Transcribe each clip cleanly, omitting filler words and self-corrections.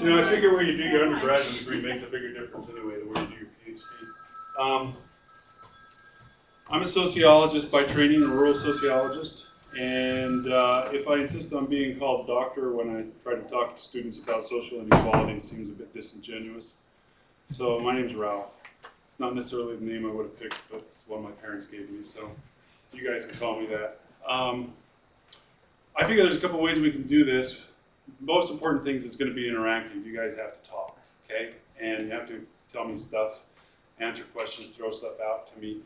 You know, I figure where you do your undergraduate degree makes a bigger difference anyway than where you do your PhD. I'm a sociologist by training, a rural sociologist, and if I insist on being called doctor when I try to talk to students about social inequality, it seems a bit disingenuous. So my name's Ralph. It's not necessarily the name I would have picked, but it's one my parents gave me, so you guys can call me that. I figure there's a couple ways we can do this. Most important things is going to be interactive. You guys have to talk, okay? And you have to tell me stuff, answer questions, throw stuff out to me.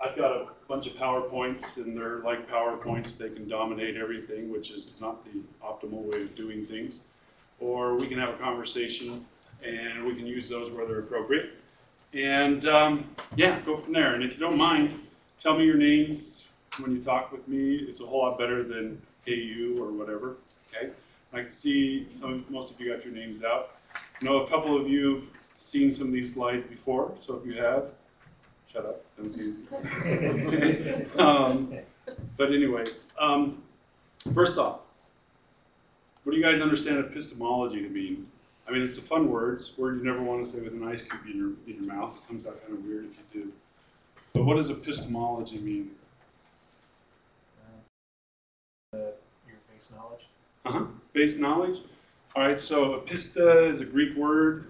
I've got a bunch of PowerPoints, and they're like PowerPoints. They can dominate everything, which is not the optimal way of doing things. Or we can have a conversation, and we can use those where they're appropriate. And yeah, go from there. And if you don't mind, tell me your names when you talk with me. It's a whole lot better than hey you or whatever, okay? I can see most of you got your names out. I know a couple of you have seen some of these slides before, so if you have, shut up. That was easy. But anyway, first off, what do you guys understand epistemology to mean? I mean, it's a fun word. It's a word you never want to say with an ice cube in your mouth. It comes out kind of weird if you do. But what does epistemology mean? Your base knowledge. Uh-huh. Base knowledge. All right, so epista is a Greek word.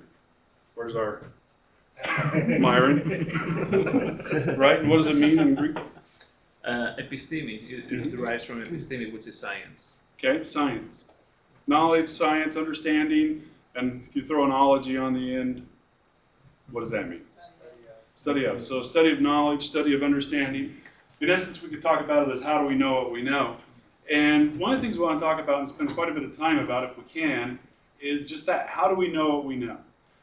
Where's our Myron? Right? And what does it mean in Greek? Episteme. It derives from episteme, which is science. Okay, science. Knowledge, science, understanding. And if you throw an ology on the end, what does that mean? Study of. So study of knowledge, study of understanding. In essence, we could talk about it as how do we know what we know. And one of the things we want to talk about and spend quite a bit of time about, if we can, is just that. How do we know what we know?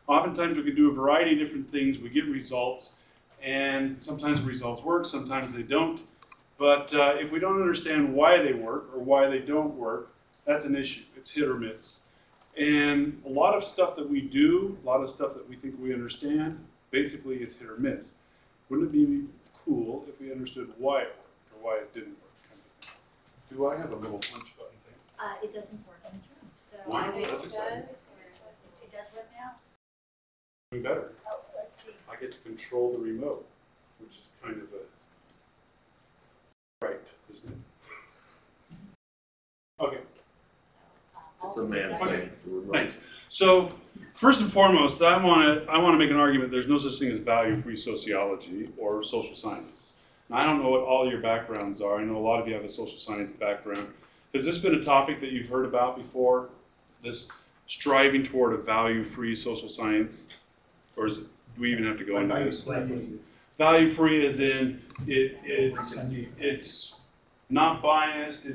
Oftentimes we can do a variety of different things. We get results, and sometimes the results work, sometimes they don't. But if we don't understand why they work or why they don't work, that's an issue. It's hit or miss. And a lot of stuff that we do, a lot of stuff that we think we understand, basically is hit or miss. Wouldn't it be cool if we understood why it worked or why it didn't work? Do I have a little punch button thing? It doesn't work in this room. So wow, that's exciting. It does work now. Even better. Oh, let's see. I get to control the remote, which is kind of a right, isn't it? Okay. It's a man thing. Thanks. So first and foremost, I want to make an argument. There's no such thing as value-free sociology or social science. I don't know what all your backgrounds are. I know a lot of you have a social science background. Has this been a topic that you've heard about before? This striving toward a value-free social science? Or is it, do we even have to go into this? Value-free is in it's not biased.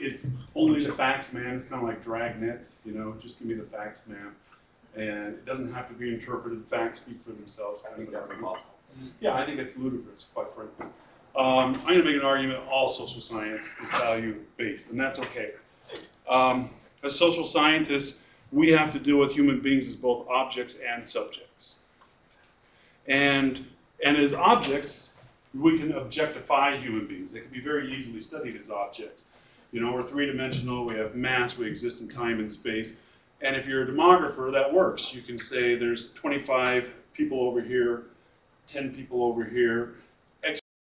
It's only the facts, man. It's kind of like Dragnet. You know, just give me the facts, man. And it doesn't have to be interpreted. The facts speak for themselves. I think that's awful. Yeah, I think it's ludicrous, quite frankly. I'm going to make an argument all social science is value-based, and that's okay. As social scientists, we have to deal with human beings as both objects and subjects. And as objects, we can objectify human beings. They can be very easily studied as objects. You know, we're three-dimensional, we have mass, we exist in time and space. And if you're a demographer, that works. You can say there's 25 people over here, 10 people over here.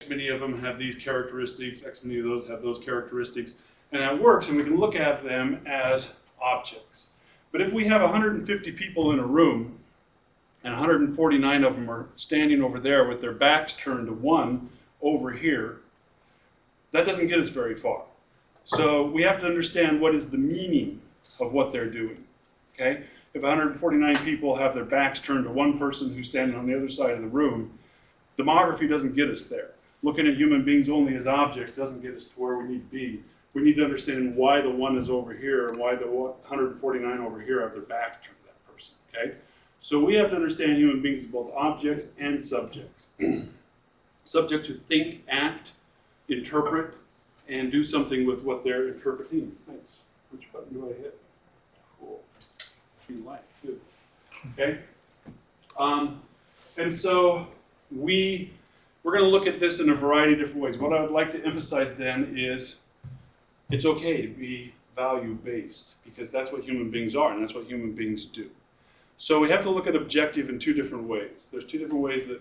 Many of them have these characteristics, X many of those have those characteristics, and that works, and we can look at them as objects. But if we have 150 people in a room, and 149 of them are standing over there with their backs turned to one over here, that doesn't get us very far. So we have to understand what is the meaning of what they're doing. Okay? If 149 people have their backs turned to one person who's standing on the other side of the room, demography doesn't get us there. Looking at human beings only as objects doesn't get us to where we need to be. We need to understand why the one is over here and why the 149 over here have their back turned to that person, okay? So we have to understand human beings as both objects and subjects. Subjects who think, act, interpret, and do something with what they're interpreting. Thanks. Which button do I hit? Cool. You like, too. Okay? And so we're going to look at this in a variety of different ways. What I would like to emphasize then is it's okay to be value-based, because that's what human beings are and that's what human beings do. So we have to look at objective in two different ways. There's two different ways that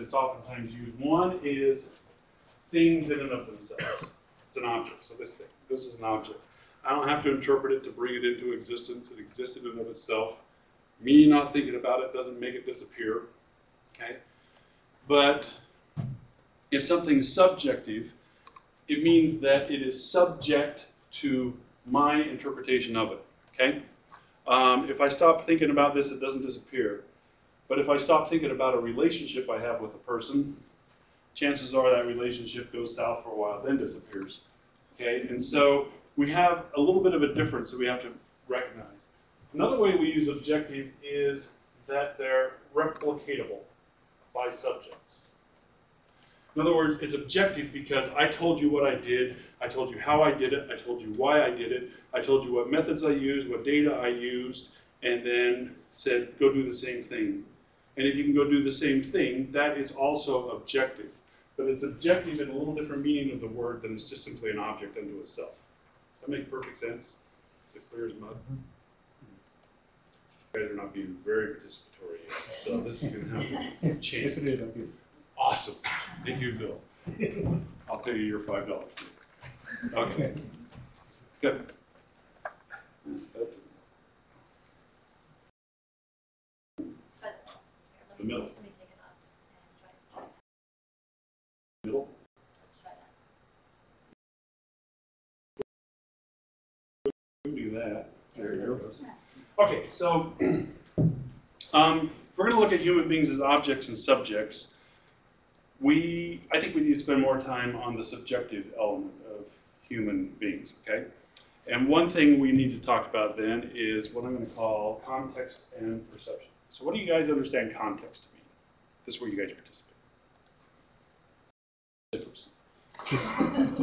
it's oftentimes used. One is things in and of themselves. It's an object, so this thing, this is an object. I don't have to interpret it to bring it into existence. It exists in and of itself. Me not thinking about it doesn't make it disappear, okay? But if something's subjective, it means that it is subject to my interpretation of it, okay? If I stop thinking about this, it doesn't disappear. But if I stop thinking about a relationship I have with a person, chances are that relationship goes south for a while, then disappears, okay? And so we have a little bit of a difference that we have to recognize. Another way we use objective is that they're replicatable by subjects. In other words, it's objective because I told you what I did, I told you how I did it, I told you why I did it, I told you what methods I used, what data I used, and then said, go do the same thing. And if you can go do the same thing, that is also objective. But it's objective in a little different meaning of the word than it's just simply an object unto itself. Does that make perfect sense? Is it clear as mud? You guys are not being very participatory yet, so this is going to have a chance. Awesome. Thank you, Bill. I'll pay you your $5. Okay. Good. The middle. Let me take it off. Middle. Let's try that. We can do that. There you go. Okay, so if we're going to look at human beings as objects and subjects, I think we need to spend more time on the subjective element of human beings, okay? And one thing we need to talk about then is what I'm going to call context and perception. So what do you guys understand context to mean? This is where you guys participate.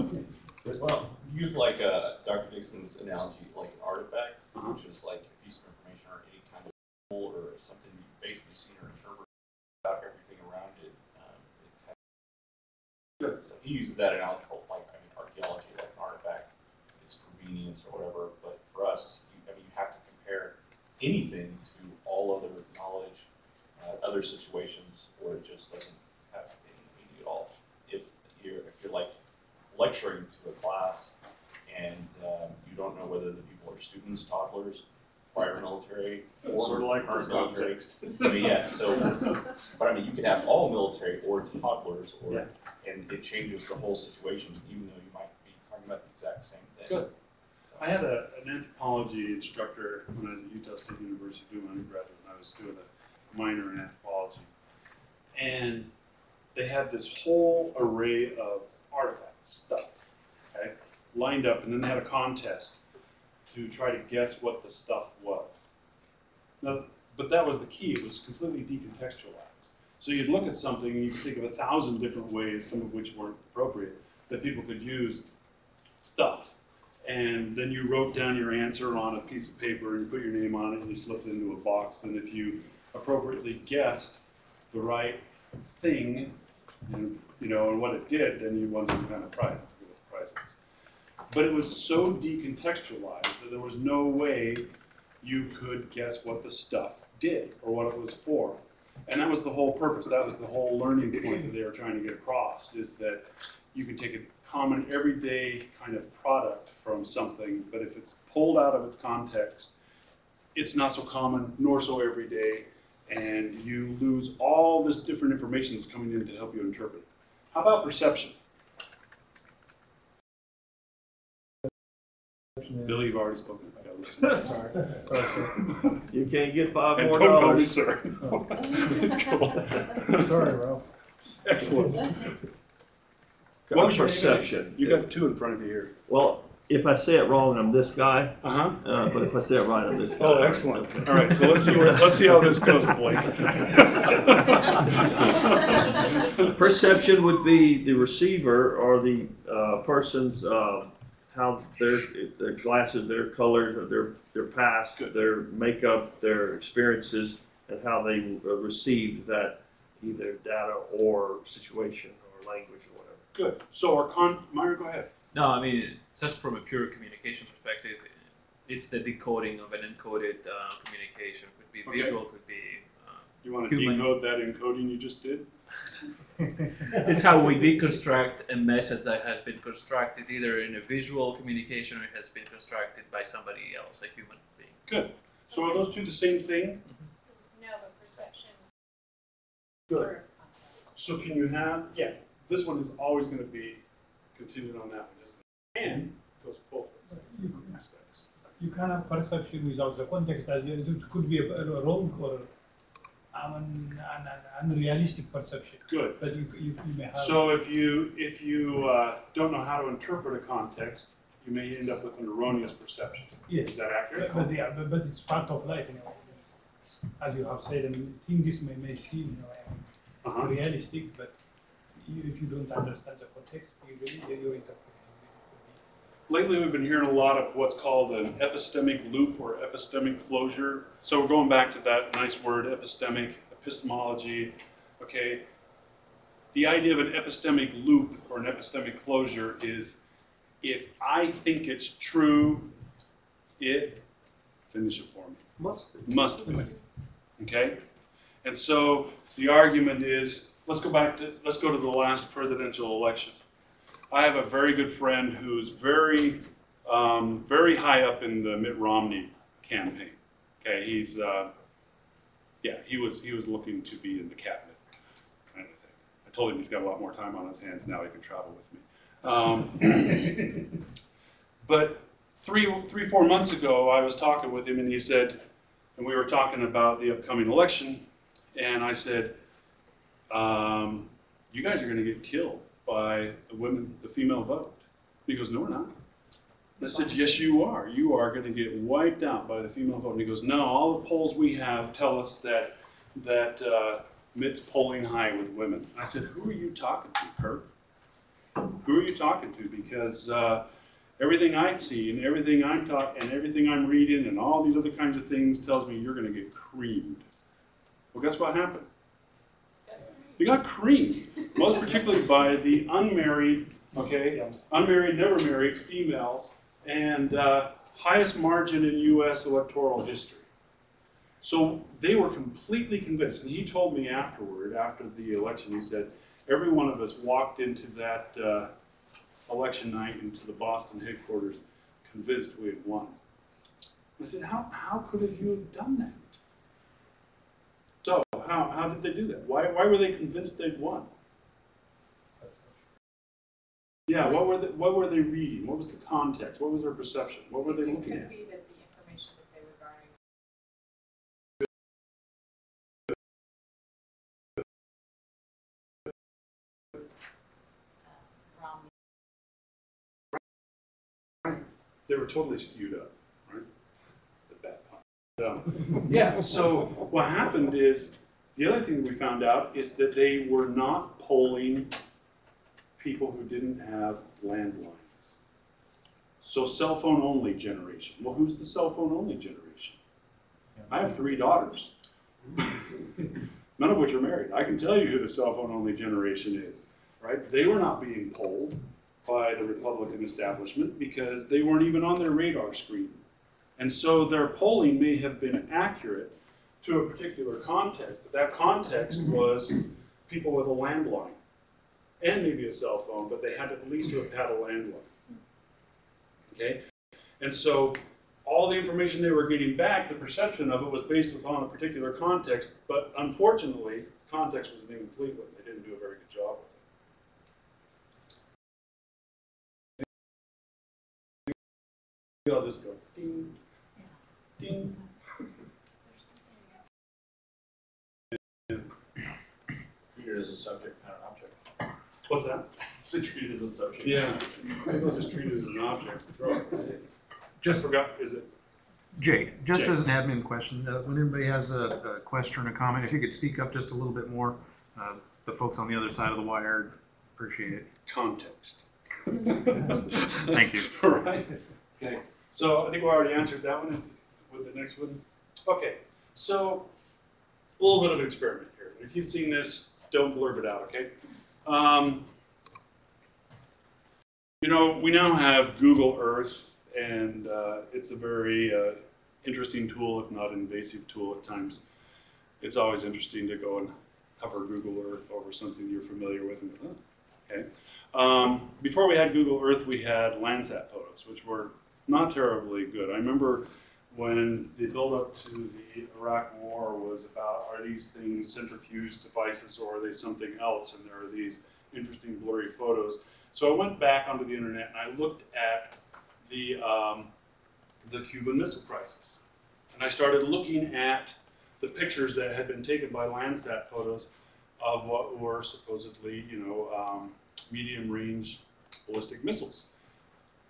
Well, use like Dr. Dixon's analogy, like an artifact, which is like a piece of information or any kind of tool or something you basically see or interpret about everything around it. So he uses that analogy, like archaeology, like an artifact, its convenience or whatever. But for us, you have to compare anything to all other knowledge, other situations, or it just doesn't have any meaning at all. If you're like lecturing to a class and you don't know whether the people are students, toddlers, prior military, or sort of like current military. I mean, yeah, so, but I mean, you could have all military or toddlers, or and it changes the whole situation, even though you might be talking about the exact same thing. Good. I had an anthropology instructor when I was at Utah State University doing my undergraduate, and I was doing a minor in anthropology, and they had this whole array of artifacts, stuff, okay, lined up, and then they had a contest to try to guess what the stuff was. Now, but that was the key, it was completely decontextualized. So you'd look at something and you'd think of 1,000 different ways, some of which weren't appropriate, that people could use stuff. And then you wrote down your answer on a piece of paper and you put your name on it and you slipped it into a box. And if you appropriately guessed the right thing and, you know, and what it did, then you won some kind of prize. But it was so decontextualized that there was no way you could guess what the stuff did or what it was for. And that was the whole purpose. That was the whole learning point that they were trying to get across, is that you can take a common everyday kind of product from something, but if it's pulled out of its context, it's not so common nor so everyday, and you lose all this different information that's coming in to help you interpret it. How about perception? Bill, you've already spoken. Sorry. You can't get $5 more. Sir. Oh. It's cool. Sorry, Ralph. Excellent. One perception. You got two in front of you here. Well, if I say it wrong, I'm this guy. But if I say it right, I'm this guy. Oh, excellent. All right. So let's see how this goes, Blake. Perception would be the receiver or the person's. How their glasses, their colors, their past, their makeup, their experiences, and how they received that either data or situation or language or whatever. Good. So Myra, go ahead. No, I mean, just from a pure communication perspective, it's the decoding of an encoded communication. Could be visual, could be you want to decode that encoding you just did? It's how we deconstruct a message that has been constructed either in a visual communication or it has been constructed by somebody else, a human being. Good. So are those two the same thing? No, but perception. Good. So can you have, yeah, this one is always going to be contingent on that one, isn't it? And it goes both aspects. You can have perception without the context, as it could be a wrong or an unrealistic perception. Good. But you may have. So if you don't know how to interpret a context, you may end up with an erroneous perception. Yes. Is that accurate? But, yeah, but it's part of life, you know. As you have said, I mean, things may seem, you know, realistic, but if you don't understand the context, you really your interpretation. Lately, we've been hearing a lot of what's called an epistemic loop or epistemic closure. So we're going back to that nice word, epistemic, epistemology. Okay. The idea of an epistemic loop or an epistemic closure is if I think it's true, it, finish it for me. Must be. Okay? And so the argument is, let's go to the last presidential election. I have a very good friend who's very, very high up in the Mitt Romney campaign. Okay, he's, yeah, he was looking to be in the cabinet, kind of thing. I told him he's got a lot more time on his hands now. He can travel with me. But three, 4 months ago, I was talking with him, and he said, and we were talking about the upcoming election, and I said, you guys are going to get killed by the women, the female vote. He goes, no, we're not. And I said, yes, you are. You are going to get wiped out by the female vote. And he goes, no, all the polls we have tell us that Mitt's polling high with women. And I said, who are you talking to, Kurt? Who are you talking to? Because everything I see and everything I'm talking and everything I'm reading and all these other kinds of things tells me you're going to get creamed. Well, guess what happened? You got creamed, most particularly by the unmarried, okay, unmarried, never married females, and highest margin in U.S. electoral history. So they were completely convinced, and he told me afterward, after the election, he said, every one of us walked into that election night into the Boston headquarters convinced we had won. And I said, how could you have done that? So how did they do that? Why were they convinced they'd won? Yeah, what were they reading? What was the context? What was their perception? What were they looking at? It could be that the information that they were garnering. Right. They were totally skewed up, right? Yeah, so what happened is, the other thing we found out is that they were not polling people who didn't have landlines. So cell phone only generation. Well, who's the cell phone only generation? I have 3 daughters, none of which are married. I can tell you who the cell phone only generation is, right? They were not being polled by the Republican establishment because they weren't even on their radar screen. And so their polling may have been accurate to a particular context, but that context was people with a landline and maybe a cell phone, but they had at least to have had a landline. Okay? And so all the information they were getting back, the perception of it was based upon a particular context, but unfortunately, context was an incomplete one. They didn't do a very good job with it. I'll just go ding, ding. Yeah. Treated as a subject, not an object. What's that? It's treated as a subject. Yeah. I'll just treat it as an object. Just forgot, is it? Jake, just as an admin question, when anybody has a question or comment, if you could speak up just a little bit more, the folks on the other side of the wire appreciate it. Context. Thank you. All right. Okay. So I think we already answered that one with the next one. Okay. So a little bit of an experiment here. If you've seen this, don't blurb it out, okay? You know, we now have Google Earth, and it's a very interesting tool, if not invasive tool at times. It's always interesting to go and hover Google Earth over something you're familiar with. And, okay. Before we had Google Earth, we had Landsat photos, which were not terribly good. I remember when the buildup to the Iraq war was about, are these things centrifuge devices or are they something else? And there are these interesting blurry photos. So I went back onto the internet and I looked at the Cuban Missile Crisis. And I started looking at the pictures that had been taken by Landsat photos of what were supposedly, you know, medium-range ballistic missiles.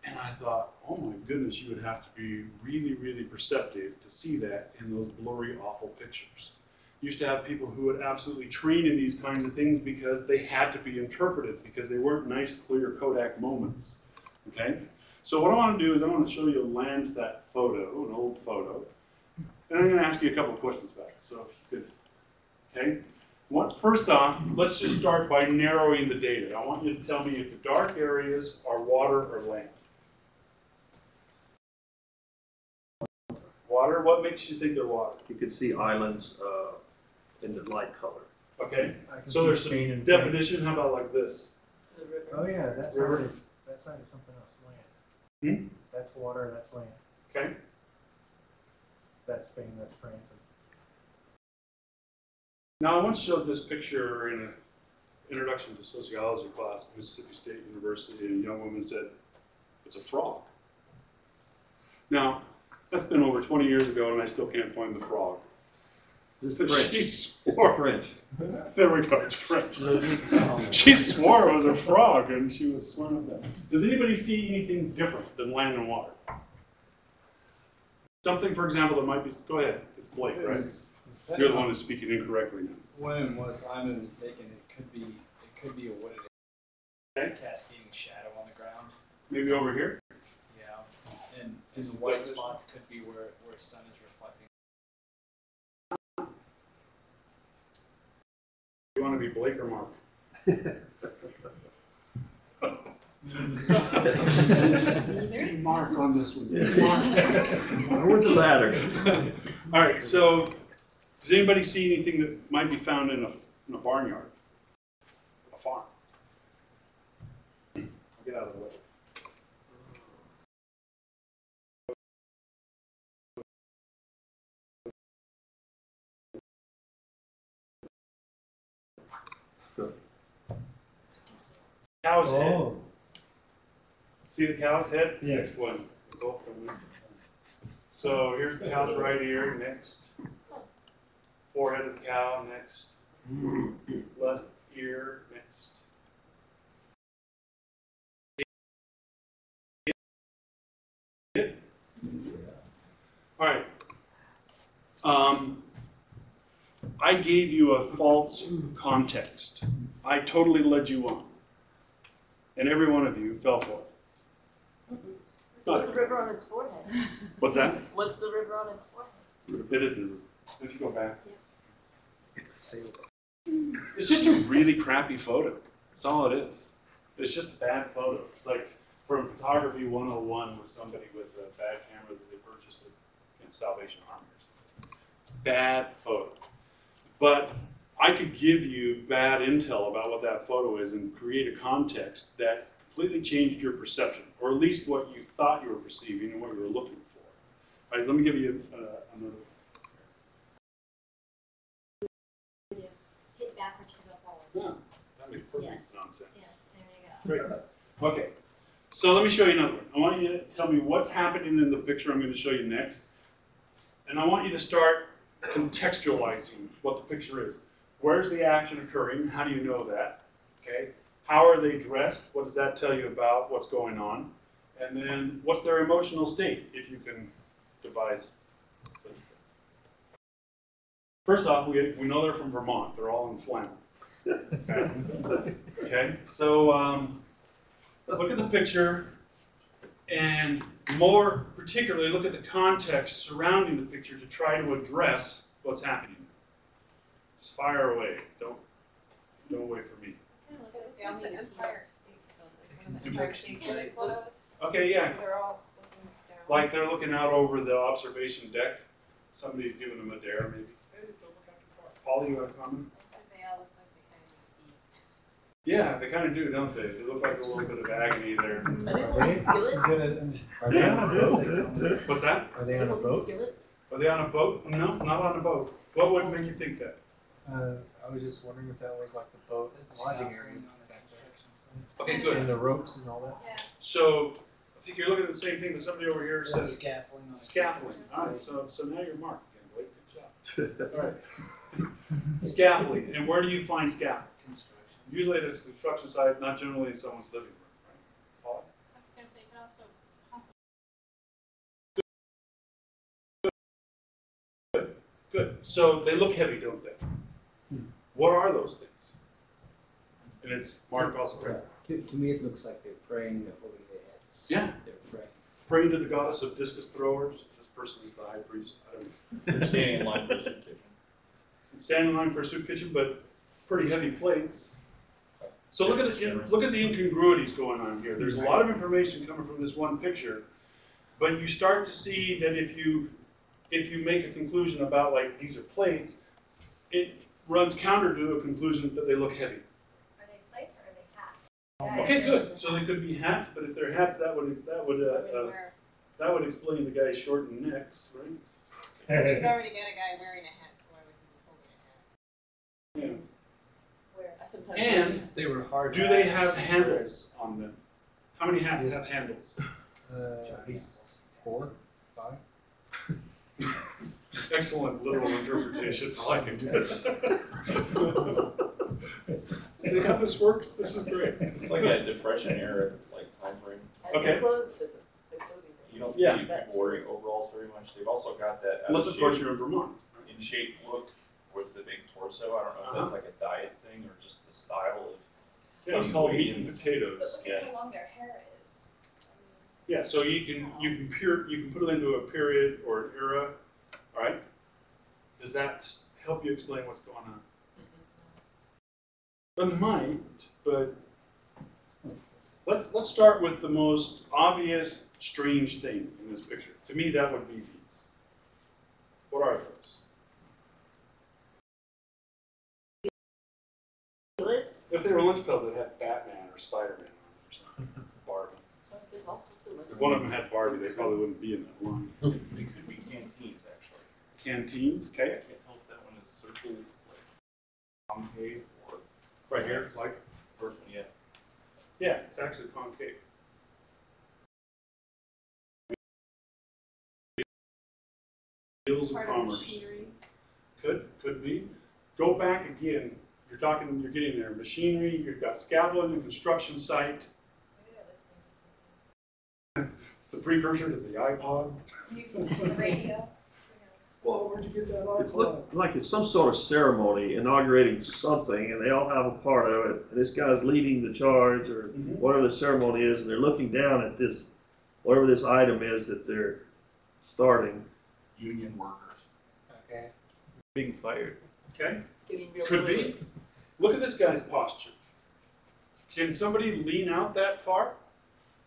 And I thought, oh my goodness, you would have to be really, really perceptive to see that in those blurry, awful pictures. You used to have people who would absolutely train in these kinds of things because they had to be interpreted, because they weren't nice, clear Kodak moments, okay? So what I want to do is I want to show you a Landsat photo, an old photo, and I'm going to ask you a couple of questions about it, so if you could, okay? First off, let's just start by narrowing the data. I want you to tell me if the dark areas are water or land. Water? What makes you think they're water? You can see islands in the light color. Okay. So there's some definition. How about like this? Oh yeah, that side is something else. Land. Hmm? That's water. That's land. Okay. That's Spain. That's France. Now, I once showed this picture in an introduction to sociology class at Mississippi State University, and a young woman said, it's a frog. Now, that's been over 20 years ago, and I still can't find the frog. She swore. French. There we go, it's French. She swore it was a frog, and she was sworn at that. Does anybody see anything different than land and water? Something, for example, that might be, go ahead, it's Blake, right? You're the one who's speaking incorrectly now. When what I'm mistaken, it could be a wooded area. Okay. Cascading shadow on the ground. Maybe over here? Yeah. And these white spots could be where sun is reflecting. You want to be Blake or Mark? Mark on this one. Mark. Or the latter. All right, so does anybody see anything that might be found in a barnyard, a farm? I'll get out of the way. Cow's head. See the cow's head? Yeah. Next one. So here's the cow's right ear. Next. Forehead of the cow, next. Left ear, next. All right. I gave you a false context. I totally led you on. And every one of you fell for it. What's the river on its forehead? What's that? What's the river on its forehead? It isn't a river. If you go back. Yeah. It's a sailboat. It's just a really crappy photo. That's all it is. It's just a bad photo. It's like from Photography 101 with somebody with a bad camera that they purchased at Salvation Army or something. It's a bad photo. But I could give you bad intel about what that photo is and create a context that completely changed your perception, or at least what you thought you were perceiving and what you were looking for. All right, let me give you another. To the forward. Yeah, that makes perfect nonsense. Yes, there you go. Great. Okay, so let me show you another one. I want you to tell me what's happening in the picture I'm going to show you next. And I want you to start contextualizing what the picture is. Where's the action occurring? How do you know that? Okay. How are they dressed? What does that tell you about what's going on? And then what's their emotional state, if you can devise. First off, we know they're from Vermont. They're all in flannel. Okay. Okay. So look at the picture, and more particularly, look at the context surrounding the picture to try to address what's happening. Just fire away. Don't wait for me. Okay, yeah. Like they're looking out over the observation deck. Somebody's giving them a dare, maybe. Hey, don't look out too far. Paul, you have a comment? Yeah, they kind of do, don't they? They look like a little bit of agony there. Are they on a boat? What's that? Are they on a boat? Are they on a boat? No, not on a boat. What would make you think that? I was just wondering if that was like the boat lodging area. Okay, good. And the ropes and all that. Yeah. So I think you're looking at the same thing that somebody over here said. Scaffolding. Scaffolding. All right. So now you're marked again. Wait, good job. All right. Scaffolding. And where do you find scaffolding? Usually at a construction site, not generally in someone's living room, right? Paula? I was going to say, you can also possibly. Good. So they look heavy, don't they? Hmm. What are those things? And it's marked also prayer. To me, it looks like they're praying, they're holding their heads. Yeah. They're praying. Praying to the goddess of discus throwers. This person is the high priest. I don't know. Standing in line for a soup kitchen. Standing in line for a soup kitchen, but pretty heavy plates. So look at the incongruities going on here. There's a lot of information coming from this one picture, but you start to see that if you make a conclusion about like these are plates, it runs counter to a conclusion that they look heavy. Are they plates or are they hats? Okay, good. So they could be hats, but if they're hats, that would explain the guy's shortened necks, right? But you've already got a guy wearing a hat, so why would he be holding a hat? Yeah. And they were hard. Do they have handles on them? How many hats have handles? At least 4, 5. Excellent literal interpretation. I like it. See how this works? This is great. It's like a depression era, like time frame. Okay. You don't see people wearing overalls very much. They've also got that. Unless of course you're in Vermont. In shape look. With the big torso, I don't know if that's like a diet thing or just the style of. Yeah, it's called meat and potatoes. But look at how long their hair is. Yeah, so you can put it into a period or an era. All right. Does that help you explain what's going on? It might, but let's start with the most obvious strange thing in this picture. To me, that would be these. What are those? If they were lunch pills, they'd have Batman or Spider-Man or something. Barbie. If one of them had Barbie, they probably wouldn't be in that line. They could be canteens, actually. Canteens? Okay. I can't tell if that one is circle, like, concave or... Right here? Like? First one, yeah. Yeah, it's actually concave. Deals of commerce. Could be. Go back again. You're getting there. Machinery, you've got scaffolding, the construction site. The precursor to the iPod. The radio. Well, where'd you get that iPod? It's like it's some sort of ceremony inaugurating something, and they all have a part of it. And this guy's leading the charge, or whatever the ceremony is, and they're looking down at this, whatever this item is that they're starting. Union workers. Okay. Being fired. Okay. Could be. Look at this guy's posture. Can somebody lean out that far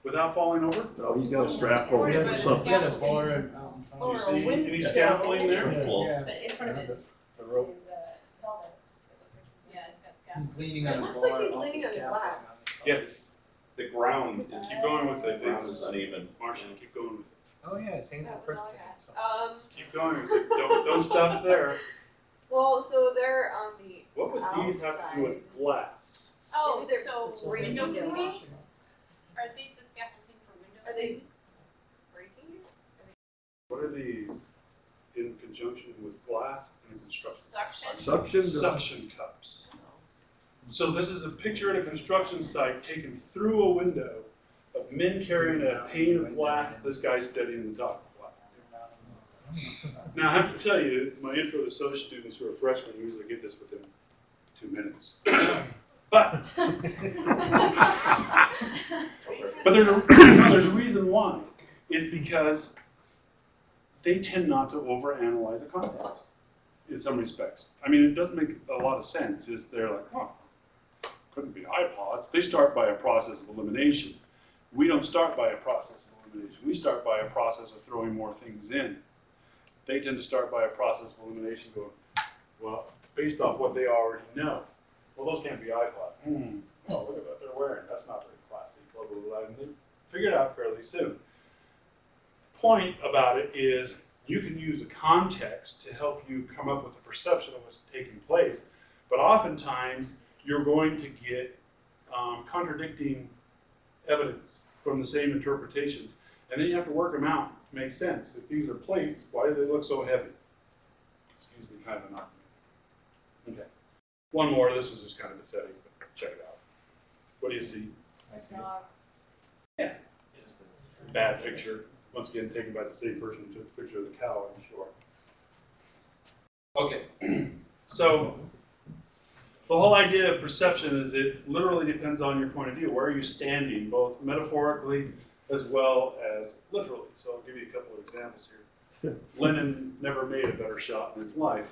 without falling over? No, he's got a strap over him or something. He's got a bar and do you see any scaffolding there? Yeah. But in front of his pelvis, yeah, he's got scaffolding. He's leaning on a bar. It looks like he's leaning on glass. Yes, the ground. Keep going with it. It's uneven. Martian, keep going with it. Oh yeah, it's ain't the first thing. Keep going. Don't stop there. Well, so they're on the What would outside. These have to do with glass? Oh, so window breaking? Are these the scaffolding for window? Are they breaking it? What are these in conjunction with glass and construction? Suction cups. Oh. So this is a picture at a construction site taken through a window of men carrying a pane of glass. This guy's steadying the top. Now, I have to tell you, my intro to social students who are freshmen usually get this within 2 minutes. but there's a reason why. It's because they tend not to overanalyze the context in some respects. I mean, it doesn't make a lot of sense. They're like, oh, couldn't be iPods. They start by a process of elimination. We don't start by a process of elimination. We start by a process of throwing more things in. They tend to start by a process of elimination going, well, based off what they already know. Well, those can't be iPods. Oh, look at what they're wearing. That's not very classy. Blah, blah, blah. And they figure it out fairly soon. The point about it is you can use a context to help you come up with a perception of what's taking place. But oftentimes, you're going to get contradicting evidence from the same interpretations. And then you have to work them out to make sense. If these are plates, why do they look so heavy? Excuse me, kind of an argument. Okay. One more. This was just kind of pathetic, but check it out. What do you see? Yeah. Bad picture. Once again, taken by the same person who took the picture of the cow, I'm sure. Okay. So the whole idea of perception is it literally depends on your point of view. Where are you standing, both metaphorically as well as literally? So I'll give you a couple of examples here. Lenin never made a better shot in his life.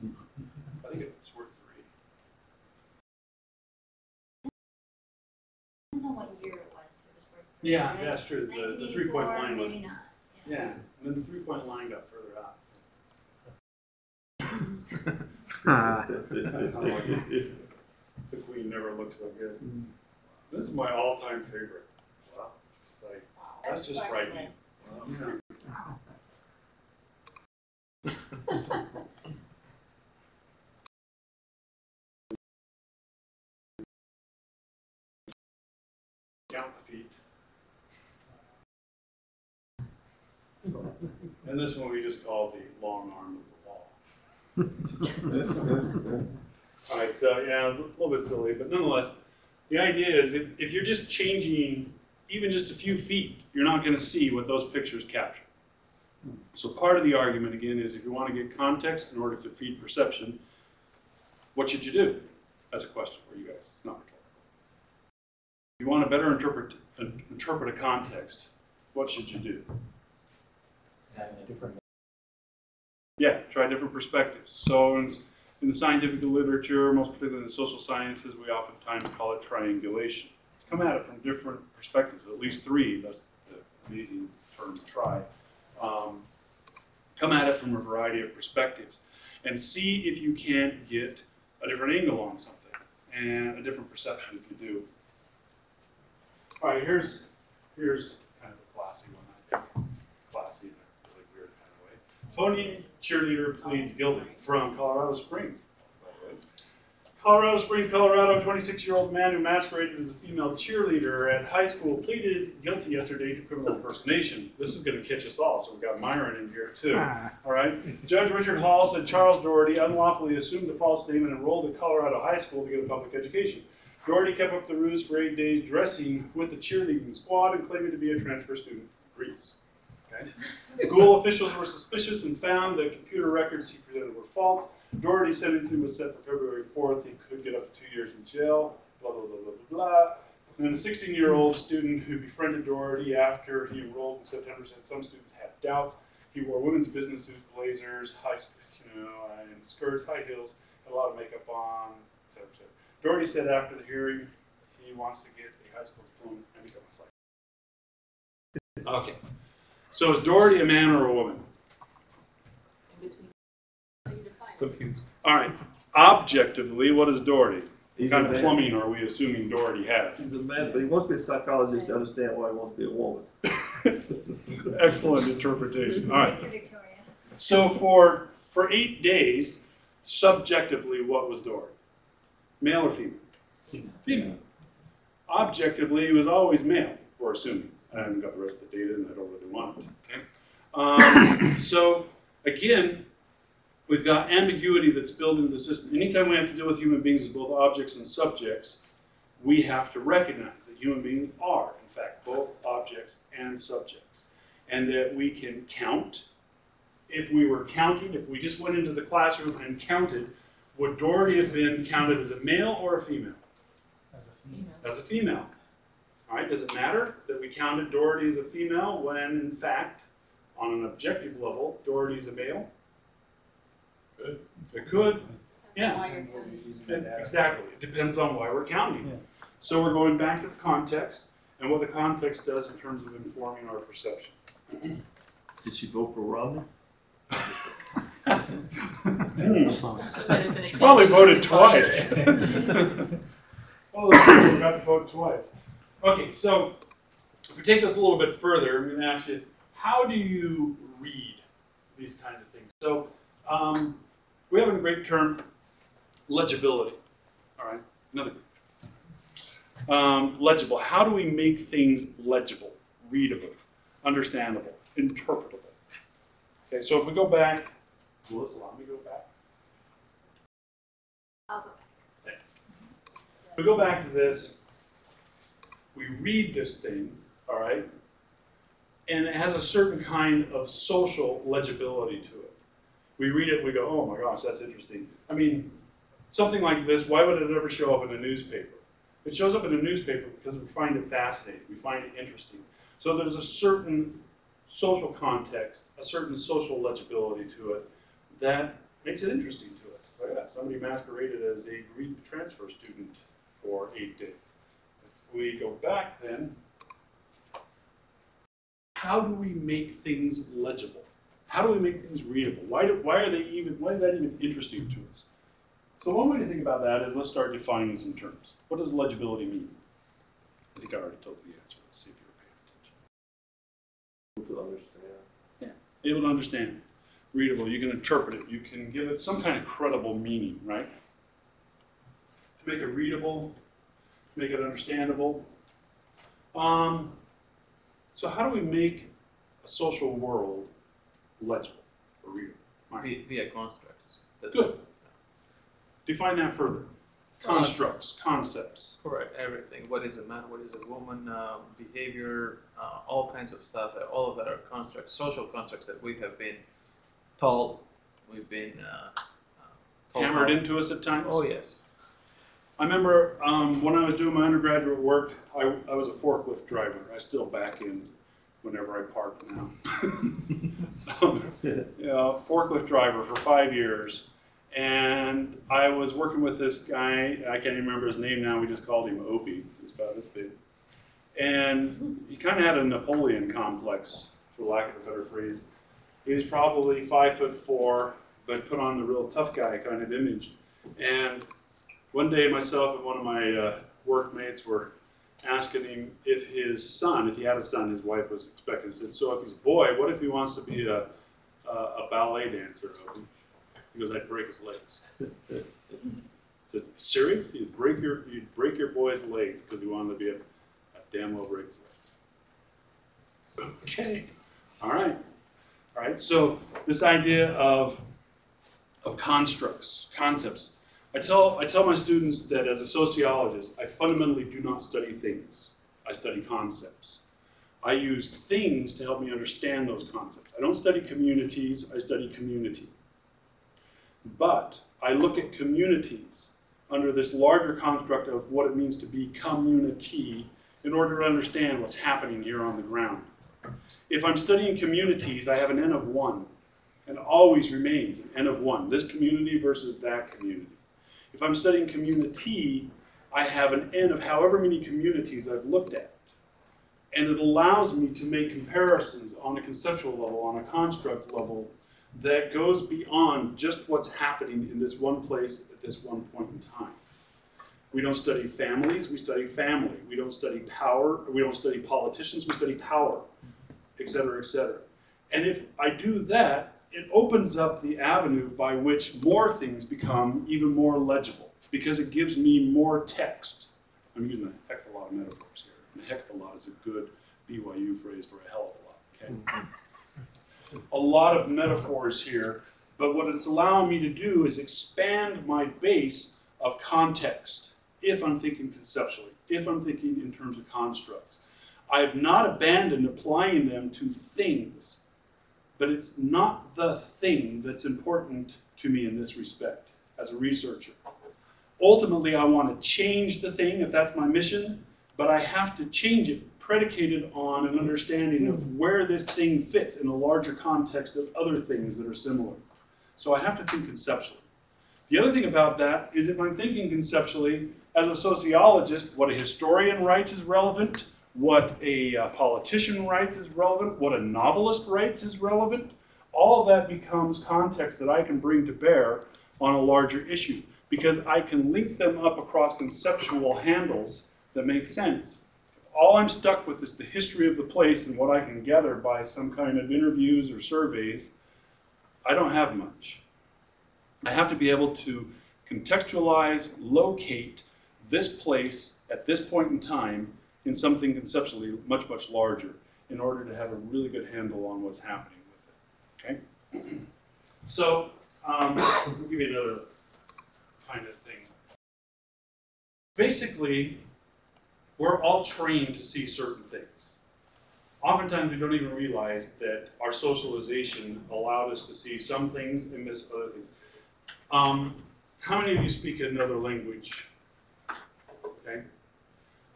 I think it's worth 3. Depends on what year it was. It was worth 3. Yeah, right? That's true. The 3-point line was. Maybe not. Yeah. Yeah, and then the 3-point line got further out. The Queen never looks so good. This is my all-time favorite. Wow. It's like, that's just frightening. Wow. Count the feet. And this one we just call the long arm. All right, so yeah, a little bit silly, but nonetheless, the idea is if you're just changing even just a few feet, you're not going to see what those pictures capture. So part of the argument, again, is if you want to get context in order to feed perception, what should you do? That's a question for you guys. It's not rhetorical. If you want to better interpret a context, what should you do? Yeah, try different perspectives. So in the scientific literature, most particularly in the social sciences, we oftentimes call it triangulation. Come at it from different perspectives, at least 3, that's the amazing term to try. Come at it from a variety of perspectives and see if you can't get a different angle on something and a different perception if you do. All right, here's kind of a classy one, I think. Classy in a really weird kind of way. Phony cheerleader pleads guilty from Colorado Springs. Colorado Springs, Colorado, 26-year-old man who masqueraded as a female cheerleader at high school pleaded guilty yesterday to criminal impersonation. This is going to catch us all, so we've got Myron in here too. All right. Judge Richard Hall said Charles Doherty unlawfully assumed a false name and enrolled at Colorado High School to get a public education. Doherty kept up the ruse for 8 days, dressing with the cheerleading squad and claiming to be a transfer student from Greece. Okay. School officials were suspicious and found that computer records he presented were false. Doherty's sentencing was set for February 4th. He could get up to 2 years in jail, blah, blah, blah, blah, blah. And then a 16-year-old student who befriended Doherty after he enrolled in September said some students had doubts. He wore women's business suits, blazers, high, and skirts, high heels, had a lot of makeup on, etc. Doherty said after the hearing he wants to get a high school diploma and become a psychologist. Okay. So is Doherty a man or a woman? In between. Confused. All right. Objectively, what is Doherty? What kind of plumbing are we assuming Doherty has? He's a man, but he wants to be a psychologist to understand why he wants to be a woman. Excellent interpretation. All right. So for 8 days, subjectively, what was Doherty? Male or female? Female. Female. Objectively, he was always male, we're assuming. I haven't got the rest of the data, and I don't really want it. Okay? So again, we've got ambiguity that's built into the system. Anytime we have to deal with human beings as both objects and subjects, we have to recognize that human beings are, in fact, both objects and subjects, and that we can count. If we were counting, if we just went into the classroom and counted, would Doherty have been counted as a male or a female? As a female. As a female. All right, does it matter that we counted Doherty as a female when, in fact, on an objective level, Doherty is a male? Good. It could. Yeah. Why you're counting. Exactly. It depends on why we're counting. Yeah. So we're going back to the context and what the context does in terms of informing our perception. Did she vote for Romney? She probably voted twice. All those people got to vote twice. Okay, so if we take this a little bit further, I'm going to ask you, how do you read these kinds of things? So we have a great term, legibility. All right, another great term. Legible. How do we make things legible, readable, understandable, interpretable? Okay, so if we go back, Melissa, let me go back. I'll go back. Thanks. If we go back to this, we read this thing, all right, and it has a certain kind of social legibility to it. We read it, we go, oh my gosh, that's interesting. I mean, something like this, why would it ever show up in a newspaper? It shows up in a newspaper because we find it fascinating, we find it interesting. So there's a certain social context, a certain social legibility to it that makes it interesting to us. It's like that. Somebody masqueraded as a Greek transfer student for 8 days. If we go back then, how do we make things legible? How do we make things readable? Why is that even interesting to us? So one way to think about that is let's start defining some terms. What does legibility mean? I think I already told you the answer. Let's see if you're paying attention. Able to understand. Yeah, able to understand. Readable, you can interpret it. You can give it some kind of credible meaning, right? To make it readable, make it understandable. So how do we make a social world legible or readable? Right. Via constructs. That's good. Define that further. Constructs, concepts. Correct, everything. What is a man? What is a woman? Behavior, all kinds of stuff. All of that are constructs, social constructs that we have been told. We've been told hammered about. Into us at times. Oh, yes. I remember when I was doing my undergraduate work, I was a forklift driver. I still back in whenever I park now. Forklift driver for 5 years. And I was working with this guy. I can't even remember his name now. We just called him Opie. He's about this big. And he kind of had a Napoleon complex, for lack of a better phrase. He was probably 5'4", but put on the real tough guy kind of image. And one day, myself and one of my workmates were asking him if his son, if he had a son, his wife was expecting. He said, so if he's a boy, what if he wants to be a ballet dancer? He goes, I'd break his legs. I said, serious? You'd break your boy's legs because he wanted to be a damn well break his legs. Okay. All right. All right. So this idea of constructs, concepts. I tell my students that as a sociologist, I fundamentally do not study things. I study concepts. I use things to help me understand those concepts. I don't study communities, I study community. But I look at communities under this larger construct of what it means to be community in order to understand what's happening here on the ground. If I'm studying communities, I have an N of 1 and always remains an N of 1, this community versus that community. If I'm studying community, I have an N of however many communities I've looked at. And it allows me to make comparisons on a conceptual level, on a construct level, that goes beyond just what's happening in this one place at this one point in time. We don't study families, we study family. We don't study power, we don't study politicians, we study power, et cetera, et cetera. And if I do that, it opens up the avenue by which more things become even more legible because it gives me more text. I'm using a heck of a lot of metaphors here. And a heck of a lot is a good BYU phrase for a hell of a lot. Okay? A lot of metaphors here, but what it's allowing me to do is expand my base of context if I'm thinking conceptually, if I'm thinking in terms of constructs. I have not abandoned applying them to things. But it's not the thing that's important to me in this respect as a researcher. Ultimately, I want to change the thing if that's my mission, but I have to change it predicated on an understanding of where this thing fits in a larger context of other things that are similar. So I have to think conceptually. If The other thing about that is if I'm thinking conceptually, as a sociologist, what a historian writes is relevant, what a politician writes is relevant, what a novelist writes is relevant. All that becomes context that I can bring to bear on a larger issue because I can link them up across conceptual handles that make sense. All I'm stuck with is the history of the place and what I can gather by some kind of interviews or surveys. I don't have much. I have to be able to contextualize, locate this place at this point in time in something conceptually much, much larger in order to have a really good handle on what's happening with it. Okay? So I'll give you another kind of thing. Basically, we're all trained to see certain things. Oftentimes, we don't even realize that our socialization allowed us to see some things and miss other things. How many of you speak another language? Okay.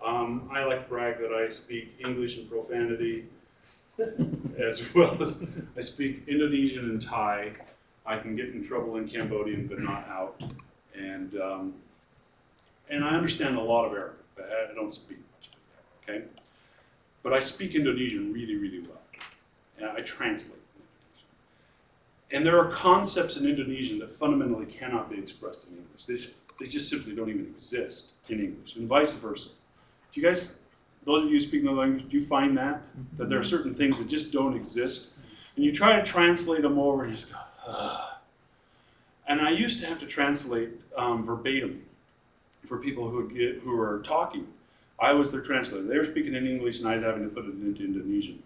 I like to brag that I speak English and profanity, as well as I speak Indonesian and Thai. I can get in trouble in Cambodian, but not out. And I understand a lot of Arabic. I don't speak much of it, okay? But I speak Indonesian really, really well. And I translate Indonesian. And there are concepts in Indonesian that fundamentally cannot be expressed in English. They just simply don't even exist in English, and vice versa. Do you guys, those of you who speak another language, do you find that? That there are certain things that just don't exist? And you try to translate them over and you just go, ugh. And I used to have to translate verbatim for people who are talking. I was their translator. They were speaking in English and I was having to put it into Indonesian.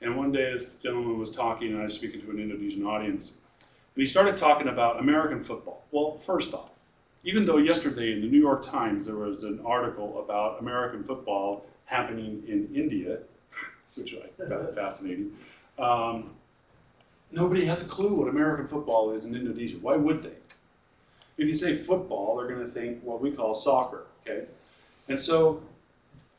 And one day this gentleman was talking and I was speaking to an Indonesian audience. And he started talking about American football. Well, first off, even though yesterday in the New York Times there was an article about American football happening in India, which I found fascinating, nobody has a clue what American football is in Indonesia. Why would they? If you say football, they're going to think what we call soccer, okay? And so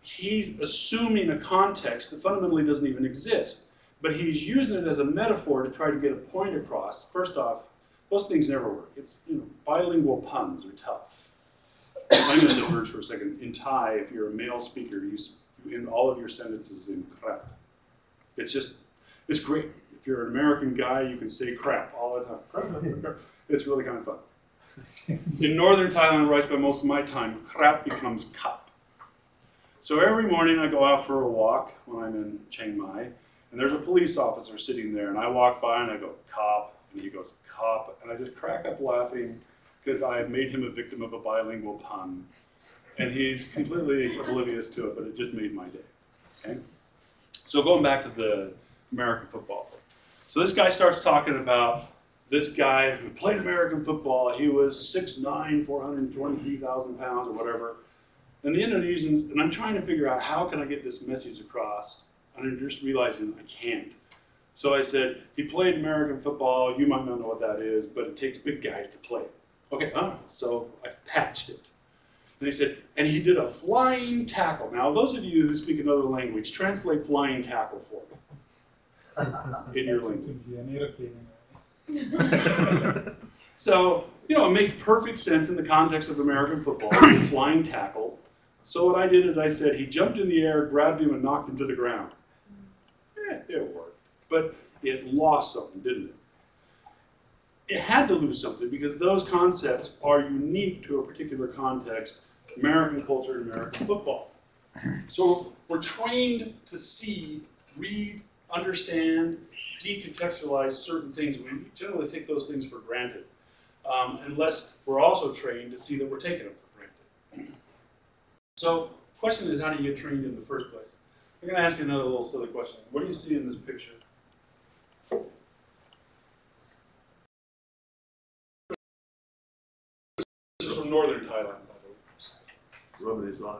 he's assuming a context that fundamentally doesn't even exist, but he's using it as a metaphor to try to get a point across. First off, those things never work. It's, you know, bilingual puns are tough. I'm going to do words for a second. In Thai, if you're a male speaker, you end all of your sentences in crap. It's just, it's great. If you're an American guy, you can say crap all the time. Crap, crap, crap. It's really kind of fun. In northern Thailand, where I spend most of my time, crap becomes cup. So every morning I go out for a walk when I'm in Chiang Mai, and there's a police officer sitting there, and I walk by and I go, cop, and he goes, cop, and I just crack up laughing because I made him a victim of a bilingual pun, and he's completely oblivious to it, but it just made my day. Okay? So going back to the American football. So this guy starts talking about this guy who played American football, he was 6'9", 423,000 pounds or whatever. And the Indonesians, and I'm trying to figure out how can I get this message across, and I'm just realizing I can't. So I said, he played American football, you might not know what that is, but it takes big guys to play. Okay, so I patched it. And he said, and he did a flying tackle. Now those of you who speak another language, translate flying tackle for me in your language. So, you know, it makes perfect sense in the context of American football, flying tackle. So what I did is I said, he jumped in the air, grabbed him, and knocked him to the ground. Yeah, it worked. But it lost something, didn't it? It had to lose something because those concepts are unique to a particular context, American culture and American football. So we're trained to see, read, understand, decontextualize certain things. We generally take those things for granted, unless we're also trained to see that we're taking them for granted. So the question is, how do you get trained in the first place? I'm going to ask you another little silly question. What do you see in this picture? This is from northern Thailand. Rubbing his eyes.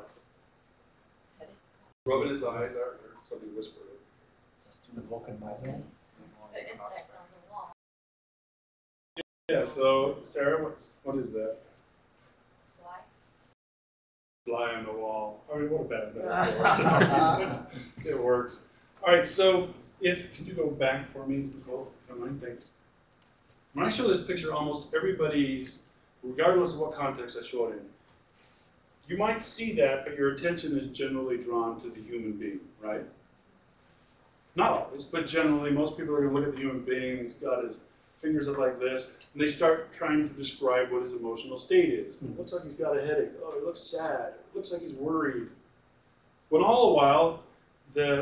Rubbing his eyes. I heard somebody whisper it. The Vulcan Muslim. Yeah, so Sarah, what is that? Fly. Fly on the wall. I mean, what a bad It works. All right, so if, could you go back for me as well? Thanks. When I show this picture, almost everybody, regardless of what context I show it in, you might see that, but your attention is generally drawn to the human being, right? Not always, but generally, most people are going to look at the human being, he's got his fingers up like this, and they start trying to describe what his emotional state is. It looks like he's got a headache. Oh, he looks sad. It looks like he's worried. When all the while,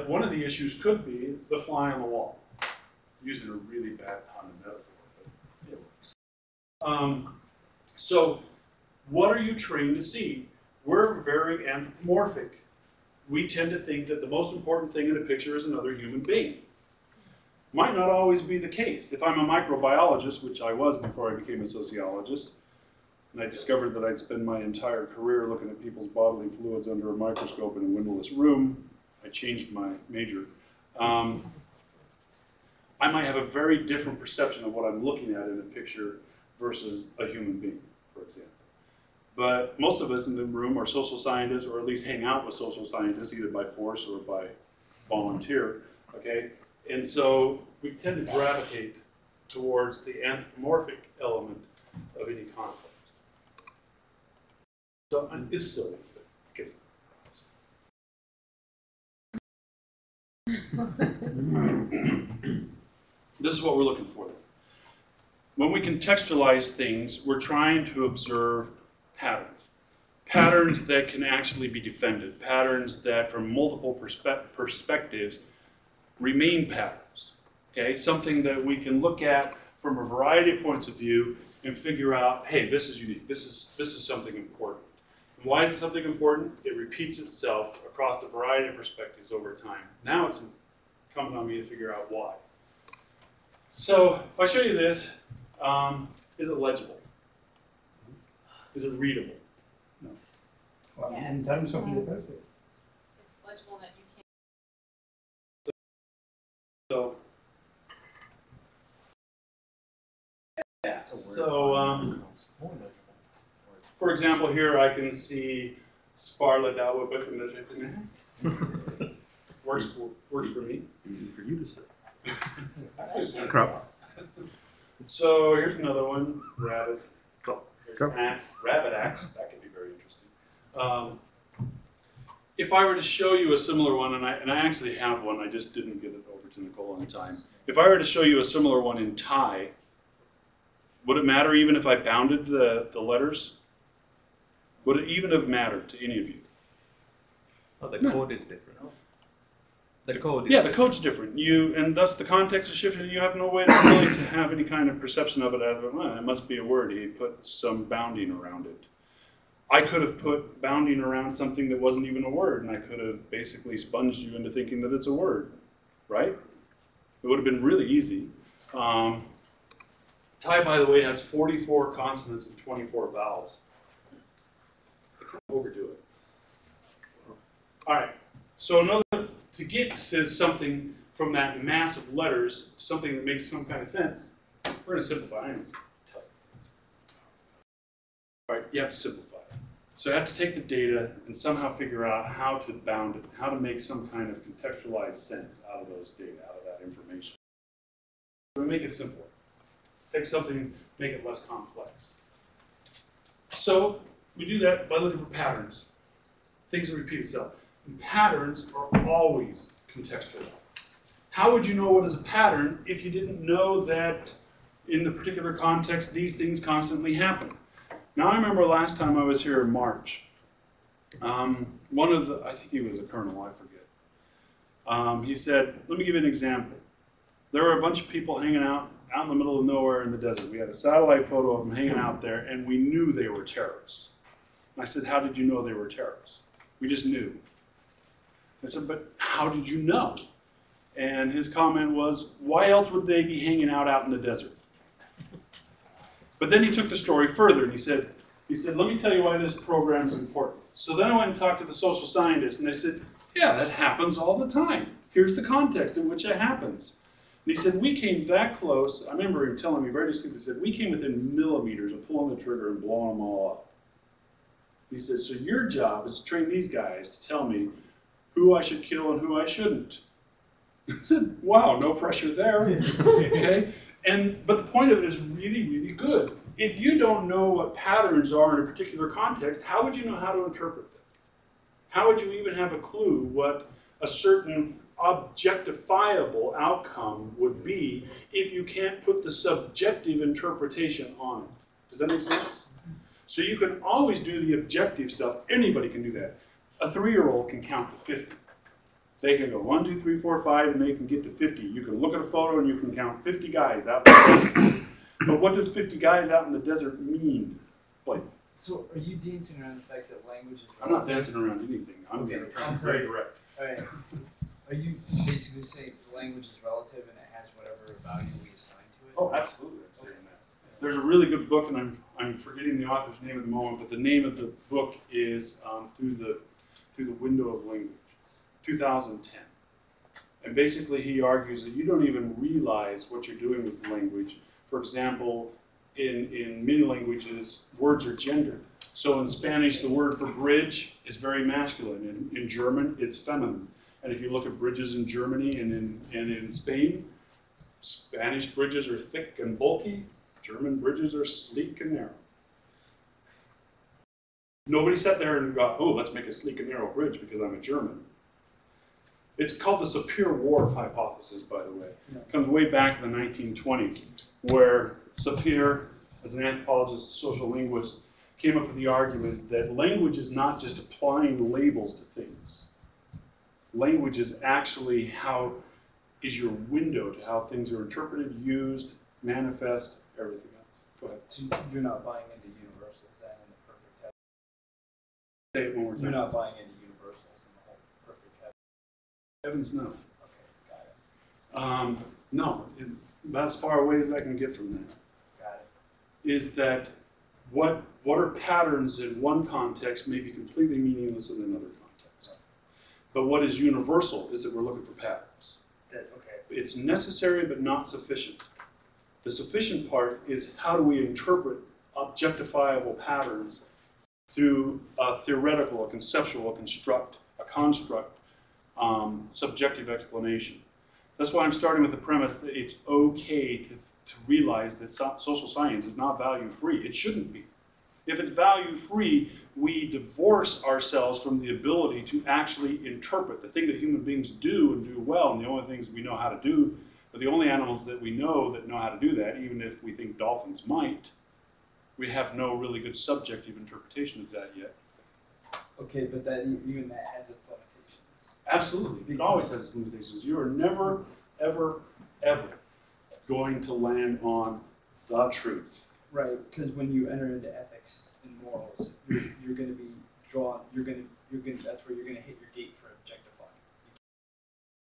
one of the issues could be the fly on the wall. Using a really bad pun and metaphor, but it works. So, what are you trained to see? We're very anthropomorphic. We tend to think that the most important thing in a picture is another human being. Might not always be the case. If I'm a microbiologist, which I was before I became a sociologist, and I discovered that I'd spend my entire career looking at people's bodily fluids under a microscope in a windowless room, I changed my major. I might have a very different perception of what I'm looking at in a picture versus a human being, for example. But most of us in the room are social scientists, or at least hang out with social scientists, either by force or by volunteer, okay? And so we tend to gravitate towards the anthropomorphic element of any context. So it is silly, but it gets This is what we're looking for. When we contextualize things, we're trying to observe patterns. Patterns that can actually be defended. Patterns that, from multiple perspectives, remain patterns. Okay? Something that we can look at from a variety of points of view and figure out, hey, this is unique. This is something important. And why is something important? It repeats itself across a variety of perspectives over time. Now it's incumbent on me to figure out why. So if I show you this, is it legible? Is it readable? No. Well, yeah, in terms of university. It's legible that you can't. For example, here I can see Sparla Dawa Bifamidra. Works for me. Easy for you to say. Crop. So here's another one, rabbit. Axe, rabbit axe. That could be very interesting. If I were to show you a similar one, and I actually have one, I just didn't get it over to Nicole in time. If I were to show you a similar one in Thai, would it matter even if I bounded the letters? Would it even have mattered to any of you? Oh, the code is different. No? The code is different. The code's different. And thus the context is shifted, and you have no way to really to have any kind of perception of it as, well, it must be a word. He put some bounding around it. I could have put bounding around something that wasn't even a word, and I could have basically sponged you into thinking that it's a word, right? It would have been really easy. Thai, by the way, has 44 consonants and 24 vowels. I couldn't overdo it. All right. So another. To get to something from that mass of letters, something that makes some kind of sense, we're going to simplify. All right, you have to simplify. So you have to take the data and somehow figure out how to bound it, how to make some kind of contextualized sense out of those data, out of that information. So we make it simpler. Take something, make it less complex. So we do that by looking for patterns, things that repeat itself. And patterns are always contextual. How would you know what is a pattern if you didn't know that in the particular context these things constantly happen? Now I remember last time I was here in March, one of the, I think he was a colonel, I forget. He said, let me give you an example. There were a bunch of people hanging out in the middle of nowhere in the desert. We had a satellite photo of them hanging out there, and we knew they were terrorists. And I said, how did you know they were terrorists? We just knew. I said, but how did you know? And his comment was, why else would they be hanging out in the desert? But then he took the story further, and he said, let me tell you why this program is important. So then I went and talked to the social scientist, and I said, yeah, that happens all the time. Here's the context in which it happens. And he said, we came that close. I remember him telling me very distinctly, he said, we came within millimeters of pulling the trigger and blowing them all up. He said, so your job is to train these guys to tell me who I should kill and who I shouldn't. I said, wow, no pressure there. Okay? But the point of it is really, really good. If you don't know what patterns are in a particular context, how would you know how to interpret them? How would you even have a clue what a certain objectifiable outcome would be if you can't put the subjective interpretation on it? Does that make sense? So you can always do the objective stuff. Anybody can do that. A 3-year-old can count to 50. They can go 1, 2, 3, 4, 5, and they can get to 50. You can look at a photo and you can count 50 guys out in the desert. But what does 50 guys out in the desert mean? Like, so are you dancing around the fact that language is... I'm not dancing around anything. I'm being very direct. All right. Are you basically saying language is relative and it has whatever value we assign to it? Oh, absolutely. I'm saying that. There's a really good book, and I'm forgetting the author's name at the moment, but the name of the book is Through the Window of Language. 2010. And basically he argues that you don't even realize what you're doing with language. For example, in many languages, words are gendered. So in Spanish, the word for bridge is very masculine. In German, it's feminine. And if you look at bridges in Germany and in Spain, Spanish bridges are thick and bulky. German bridges are sleek and narrow. Nobody sat there and got, oh, let's make a sleek and narrow bridge because I'm a German. It's called the Sapir-Whorf hypothesis, by the way. Yeah. It comes way back to the 1920s, where Sapir, as an anthropologist, social linguist, came up with the argument that language is not just applying labels to things. Language is actually how is your window to how things are interpreted, used, manifest, everything else. Go ahead. So you're not buying into universals then in the perfect heaven? Say it one more time. You're not buying into universals in the whole perfect heaven? Heaven's no. Okay, got it. No, it's about as far away as I can get from that. Got it. Is that what are patterns in one context may be completely meaningless in another context. But what is universal is that we're looking for patterns. Okay. It's necessary but not sufficient. The sufficient part is how do we interpret objectifiable patterns through a theoretical, a conceptual, a construct, subjective explanation. That's why I'm starting with the premise that it's okay to realize that social science is not value-free. It shouldn't be. If it's value-free, we divorce ourselves from the ability to actually interpret the thing that human beings do and do well, and the only things we know how to do, but the only animals that we know that know how to do that, even if we think dolphins might, we have no really good subjective interpretation of that yet. Okay, but that, even that has its limitations. Absolutely. It always has its limitations. You are never, ever, ever going to land on the truth. Right, because when you enter into ethics and morals, you're going to be drawn. That's where you're going to hit your gate for objectifying.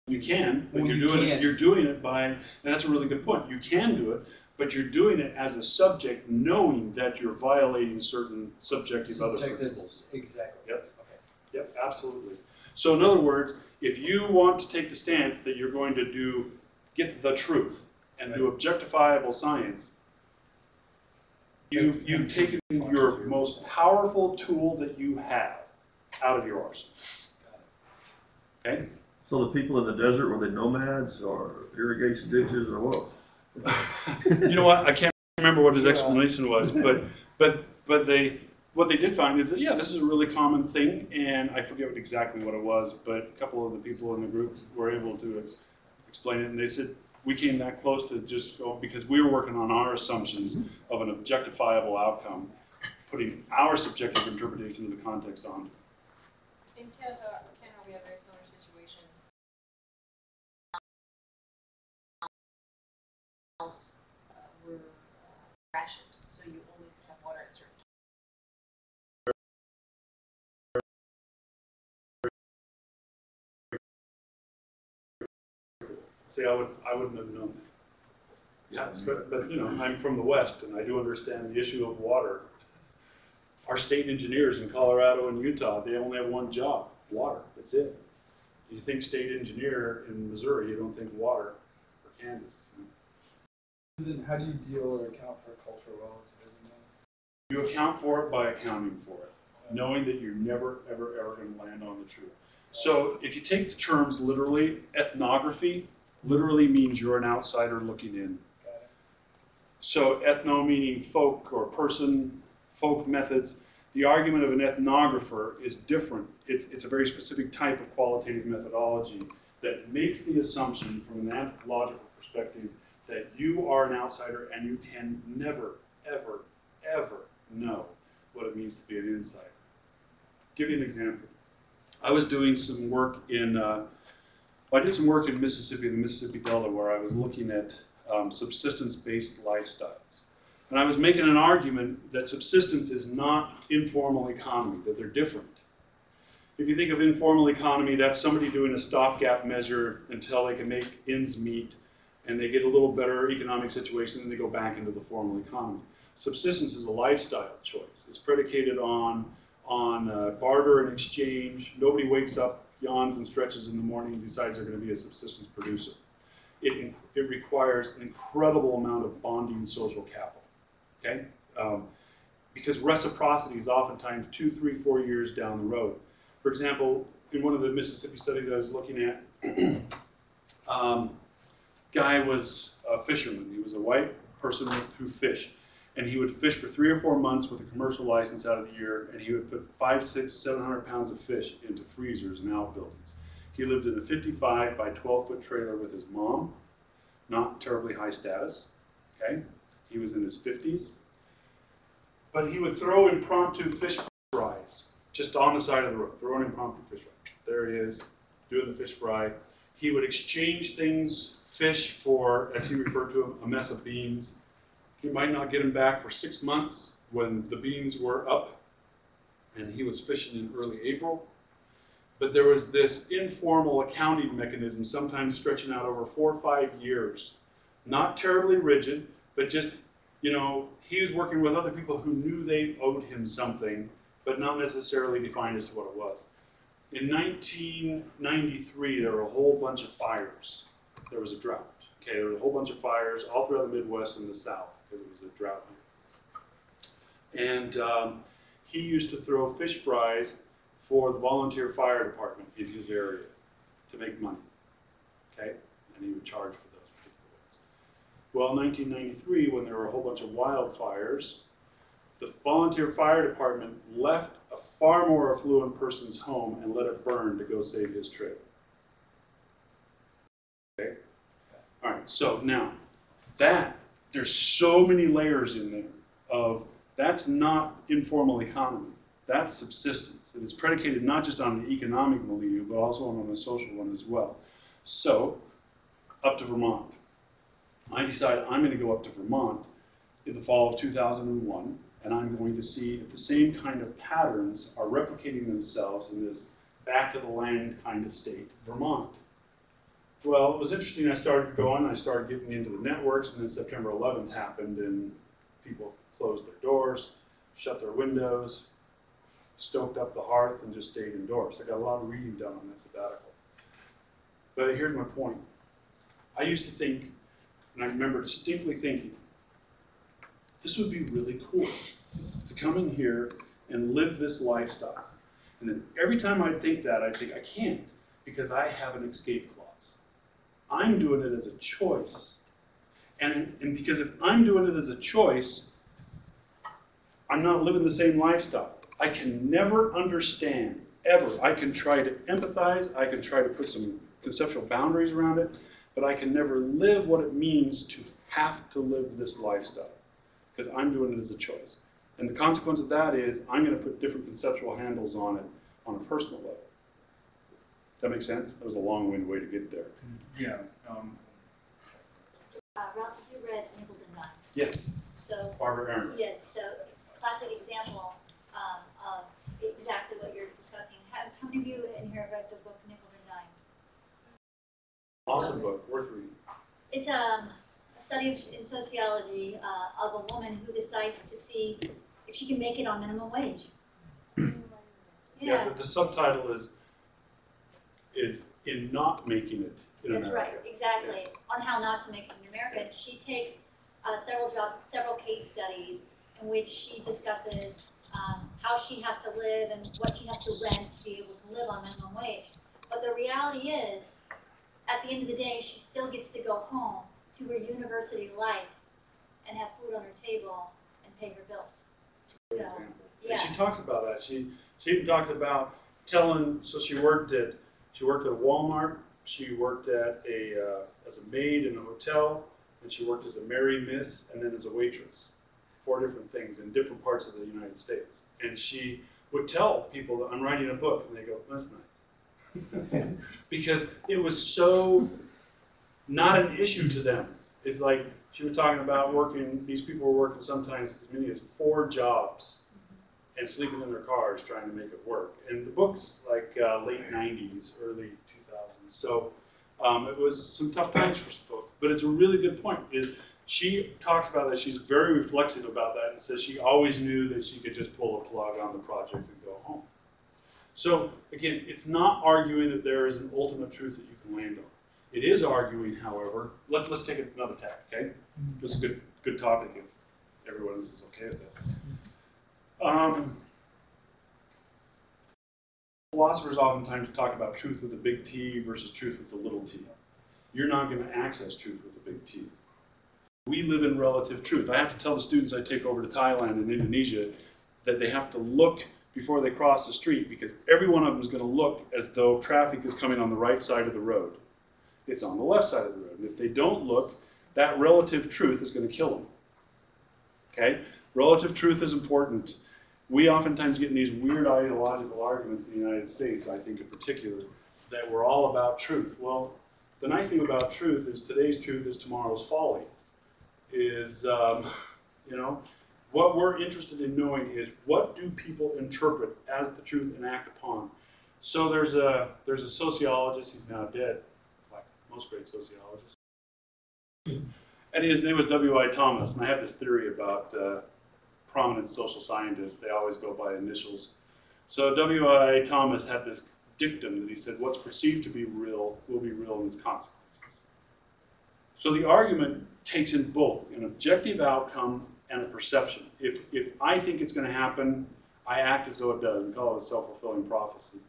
You can, but you're doing it by. And that's a really good point. You can do it, but you're doing it as a subject, knowing that you're violating certain subjective other principles. Exactly. Yep. Okay. Yep. Absolutely. So in other words, if you want to take the stance that you're going to get the truth and do objectifiable science. You've taken your most powerful tool that you have out of your arsenal. Okay? So the people in the desert, were they nomads or irrigation ditches or what? You know what? I can't remember what his explanation was, but what they did find is that, yeah, this is a really common thing, and I forget exactly what it was, but a couple of the people in the group were able to explain it, and they said, we came that close to just go because we were working on our assumptions of an objectifiable outcome, putting our subjective interpretation of the context onto it. In Canada, we have a very similar situation. Were rationed, so you only could have water at certain I wouldn't have known that. Yeah, but you know, I'm from the West, and I do understand the issue of water. Our state engineers in Colorado and Utah, they only have one job: water. That's it. You think state engineer in Missouri, you don't think water or Kansas. Then how do you deal or account for cultural relativism? You account for it by accounting for it, knowing that you're never, ever, ever going to land on the truth. So if you take the terms literally, ethnography literally means you're an outsider looking in. So ethno meaning folk or person, folk methods. The argument of an ethnographer is different. It's a very specific type of qualitative methodology that makes the assumption from an anthropological perspective that you are an outsider and you can never, ever, ever know what it means to be an insider. Give you an example. I was doing some work in, I did some work in Mississippi, the Mississippi Delta, where I was looking at subsistence-based lifestyles. And I was making an argument that subsistence is not informal economy, that they're different. If you think of informal economy, that's somebody doing a stopgap measure until they can make ends meet and they get a little better economic situation and they go back into the formal economy. Subsistence is a lifestyle choice. It's predicated on barter and exchange. Nobody wakes up, yawns and stretches in the morning and decides they're going to be a subsistence producer. It requires an incredible amount of bonding social capital, okay? Because reciprocity is oftentimes 2, 3, 4 years down the road. For example, in one of the Mississippi studies I was looking at, guy was a fisherman. He was a white person who fished. And he would fish for 3 or 4 months with a commercial license out of the year, and he would put 500, 600, 700 pounds of fish into freezers and outbuildings. He lived in a 55 by 12-foot trailer with his mom, not terribly high status, okay? He was in his 50s. But he would throw impromptu fish fries just on the side of the road, throw an impromptu fish fry. There he is, doing the fish fry. He would exchange things, fish for, as he referred to them, a mess of beans. He might not get them back for 6 months when the beans were up, and he was fishing in early April. But there was this informal accounting mechanism, sometimes stretching out over 4 or 5 years. Not terribly rigid, but just, you know, he was working with other people who knew they owed him something, but not necessarily defined as to what it was. In 1993, there were a whole bunch of fires. There was a drought. Okay, there was a whole bunch of fires all throughout the Midwest and the South because it was a drought year. And he used to throw fish fries for the volunteer fire department in his area to make money, okay? And he would charge for those particular ones. Well, in 1993, when there were a whole bunch of wildfires, the volunteer fire department left a far more affluent person's home and let it burn to go save his trailer. Okay? All right, so now, there's so many layers in there of, that's not informal economy. That's subsistence, and it's predicated not just on an economic milieu, but also on a social one as well. So, up to Vermont. I decide I'm going to go up to Vermont in the fall of 2001, and I'm going to see if the same kind of patterns are replicating themselves in this back-to-the-land kind of state, Vermont. Well, it was interesting. I started going. I started getting into the networks, and then September 11th happened, and people closed their doors, shut their windows, stoked up the hearth and just stayed indoors. I got a lot of reading done on that sabbatical. But here's my point. I used to think, and I remember distinctly thinking, this would be really cool to come in here and live this lifestyle. And then every time I'd think that, I'd think, I can't, because I have an escape clause. I'm doing it as a choice. And because if I'm doing it as a choice, I'm not living the same lifestyle. I can never understand, ever. I can try to empathize, I can try to put some conceptual boundaries around it, but I can never live what it means to have to live this lifestyle, because I'm doing it as a choice. And the consequence of that is I'm going to put different conceptual handles on it on a personal level. Does that make sense? That was a long-winded way to get there. Yeah. Ralph, have you read Nibbleton Nine? Yes. So, Barbara Aaron. Yes, so classic example. Exactly what you're discussing. How many of you in here read the book Nichols and Dime? Awesome book, worth reading. It's a study in sociology of a woman who decides to see if she can make it on minimum wage. Yeah, but the subtitle is in not making it in America. That's right, exactly. Yeah. On how not to make it in America. And she takes several jobs, several case studies, in which she discusses how she has to live and what she has to rent to be able to live on minimum wage. But the reality is, at the end of the day, she still gets to go home to her university life and have food on her table and pay her bills. So, yeah. And she talks about that. She even talks about telling. So she worked at Walmart. She worked at as a maid in a hotel, and she worked as a Mary Miss, and then as a waitress. 4 different things in different parts of the United States. And she would tell people that I'm writing a book, and they go, "That's nice," because it was so not an issue to them. It's like she was talking about working. These people were working sometimes as many as 4 jobs, and sleeping in their cars trying to make it work. And the book's like late '90s, early 2000s. So it was some tough times for this book. But it's a really good point. Is she talks about that. She's very reflexive about that, and says she always knew that she could just pull a plug on the project and go home. So again, it's not arguing that there is an ultimate truth that you can land on. It is arguing, however, let's take another tack, okay? This is a good topic if everyone else is okay with this. Philosophers oftentimes talk about truth with a big T versus truth with a little t. You're not going to access truth with a big T. We live in relative truth. I have to tell the students I take over to Thailand and Indonesia that they have to look before they cross the street, because every one of them is going to look as though traffic is coming on the right side of the road. It's on the left side of the road. And if they don't look, that relative truth is going to kill them. Okay? Relative truth is important. We oftentimes get in these weird ideological arguments in the United States, I think in particular, that we're all about truth. Well, the nice thing about truth is today's truth is tomorrow's folly. Is, you know, what we're interested in knowing is what do people interpret as the truth and act upon. So there's a sociologist, he's now dead, most great sociologist, and his name was W. I. Thomas. And I have this theory about prominent social scientists; they always go by initials. So W. I. Thomas had this dictum that he said, "What's perceived to be real will be real in its consequences." So the argument takes in both an objective outcome and a perception. If I think it's going to happen, I act as though it does. We call it a self-fulfilling prophecy.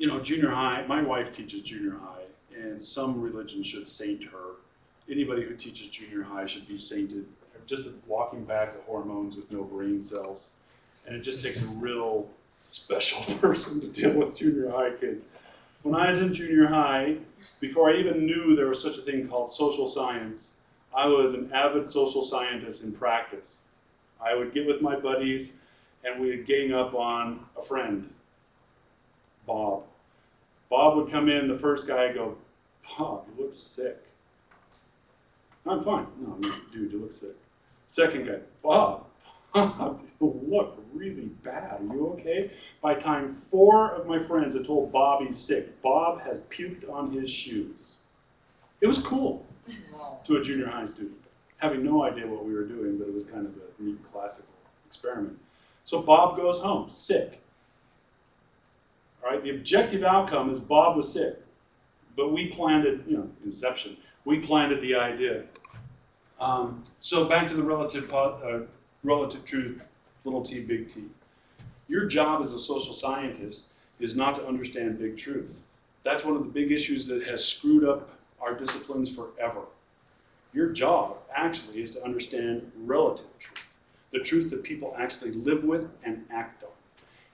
You know, junior high, my wife teaches junior high, and some religion should saint her. Anybody who teaches junior high should be sainted. They're just walking bags of hormones with no brain cells. And it just takes a real special person to deal with junior high kids. When I was in junior high, before I even knew there was such a thing called social science, I was an avid social scientist in practice. I would get with my buddies, and we would gang up on a friend, Bob. Bob would come in, the first guy, go, "Bob, you look sick." "I'm fine." "No, dude, you look sick." Second guy, Bob, you look really bad. Are you okay?" By the time 4 of my friends had told Bob he's sick, Bob has puked on his shoes. It was cool to a junior high student, having no idea what we were doing, but it was kind of a neat classical experiment. So Bob goes home, sick. All right, the objective outcome is Bob was sick, but we planted, you know, inception. We planted the idea. So back to the relative truth, little t, big T. Your job as a social scientist is not to understand big truth. That's one of the big issues that has screwed up our disciplines forever. Your job actually is to understand relative truth, the truth that people actually live with and act on.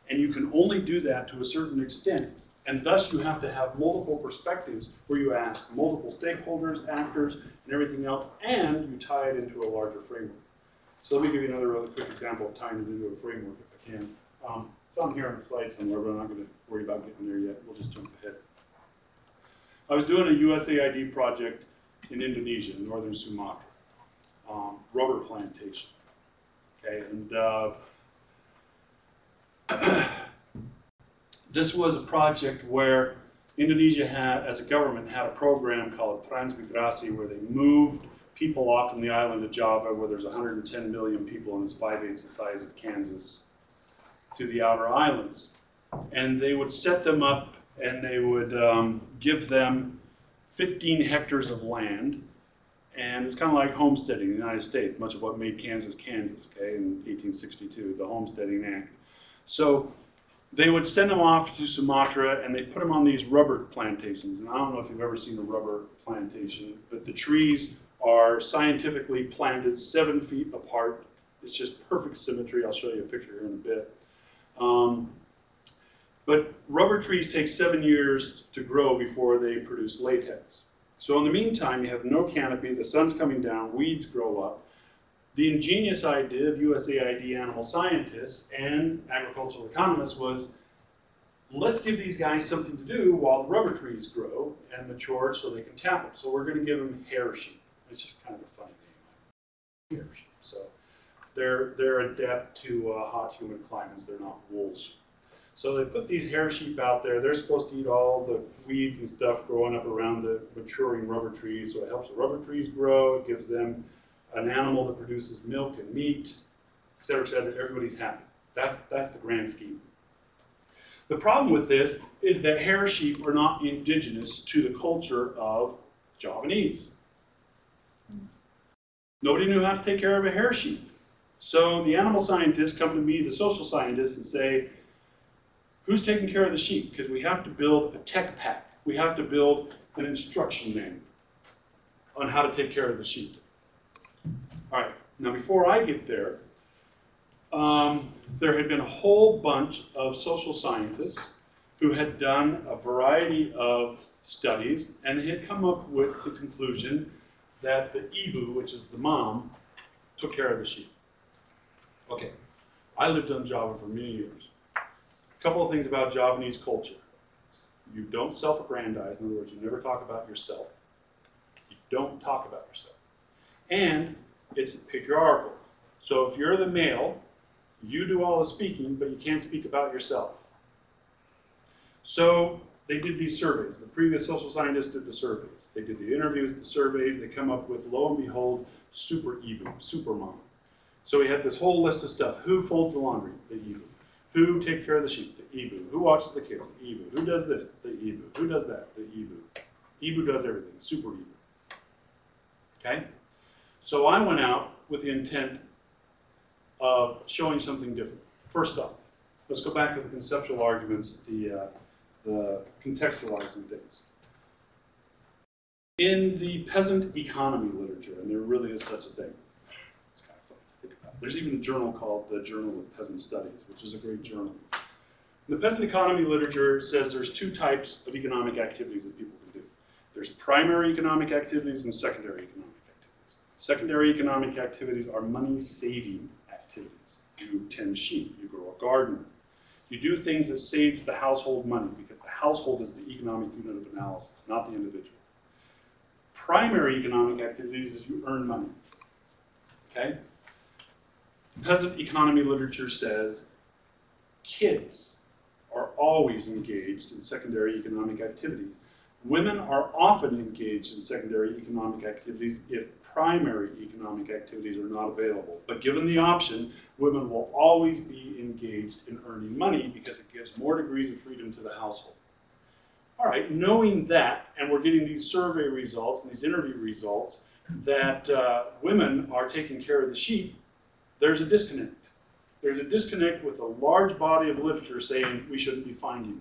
And you can only do that to a certain extent, and thus you have to have multiple perspectives where you ask multiple stakeholders, actors, and everything else, and you tie it into a larger framework. So let me give you another really quick example of tying it into a framework if I can. It's on here on the slide somewhere, but I'm not going to worry about getting there yet. We'll just jump ahead. I was doing a USAID project in Indonesia, in northern Sumatra, rubber plantation. Okay, and this was a project where Indonesia had, as a government, had a program called transmigrasi, where they moved people off from the island of Java, where there's 110 million people and it's 5/8 the size of Kansas, to the outer islands. And they would set them up, and they would give them 15 hectares of land. And it's kind of like homesteading in the United States, much of what made Kansas, Kansas, okay, in 1862, the Homesteading Act. So they would send them off to Sumatra, and they put them on these rubber plantations. And I don't know if you've ever seen a rubber plantation, but the trees are scientifically planted 7 feet apart. It's just perfect symmetry. I'll show you a picture here in a bit. But rubber trees take 7 years to grow before they produce latex. So in the meantime, you have no canopy, the sun's coming down, weeds grow up. The ingenious idea of USAID animal scientists and agricultural economists was, let's give these guys something to do while the rubber trees grow and mature so they can tap them. So we're going to give them hair sheep. It's just kind of a funny name. Hair sheep. So they're adept to hot, humid climates. They're not wool sheep. So they put these hair sheep out there. They're supposed to eat all the weeds and stuff growing up around the maturing rubber trees. So it helps the rubber trees grow. It gives them an animal that produces milk and meat, et cetera, everybody's happy. That's the grand scheme. The problem with this is that hair sheep are not indigenous to the culture of Javanese. Nobody knew how to take care of a hair sheep. So the animal scientists come to me, the social scientists, and say, who's taking care of the sheep? Because we have to build a tech pack. We have to build an instruction manual on how to take care of the sheep. All right, now before I get there, there had been a whole bunch of social scientists who had done a variety of studies, and they had come up with the conclusion that the ibu, which is the mom, took care of the sheep. Okay, I lived on Java for many years. A couple of things about Javanese culture. You don't self-aggrandize, in other words, you never talk about yourself. You don't talk about yourself. And it's patriarchal. So if you're the male, you do all the speaking, but you can't speak about yourself. So they did these surveys. The previous social scientists did the surveys. They did the interviews, the surveys. They come up with, lo and behold, super ibu, super mom. So we had this whole list of stuff. Who folds the laundry? The ibu. Who takes care of the sheep? The ibu. Who watches the kids? The ibu. Who does this? The ibu. Who does that? The ibu. Ibu does everything. Super ibu. Okay? So I went out with the intent of showing something different. First off, let's go back to the conceptual arguments, the contextualizing things. In the peasant economy literature, and there really is such a thing, it's kind of fun to think about. There's even a journal called the Journal of Peasant Studies, which is a great journal. The peasant economy literature says there's two types of economic activities that people can do. There's primary economic activities and secondary economic activities. Secondary economic activities are money-saving activities. You tend sheep, you grow a garden. You do things that saves the household money because the household is the economic unit of analysis, not the individual. Primary economic activities is you earn money, okay? Peasant economy literature says kids are always engaged in secondary economic activities. Women are often engaged in secondary economic activities if primary economic activities are not available. But given the option, women will always be engaged in earning money because it gives more degrees of freedom to the household. All right, knowing that, and we're getting these survey results and these interview results, that women are taking care of the sheep, there's a disconnect. There's a disconnect with a large body of literature saying we shouldn't be finding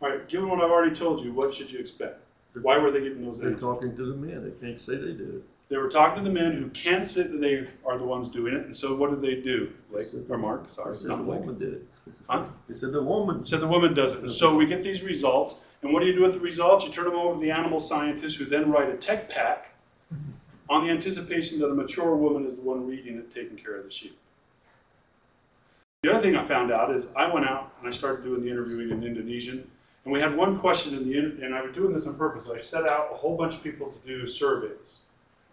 that. All right, given what I've already told you, what should you expect? Why were they getting those answers? They're talking to the men. They can't say they did it. They were talking to the men who can't say that they are the ones doing it. And so what did they do? Blake, or Mark, sorry. Not the woman did it. Huh? They said the woman. Said the woman does it. And so we get these results. And what do you do with the results? You turn them over to the animal scientists who then write a tech pack on the anticipation that a mature woman is the one reading it, taking care of the sheep. The other thing I found out is I went out and I started doing the interviewing in Indonesian. And we had one question in the interview, and I was doing this on purpose. I set out a whole bunch of people to do surveys,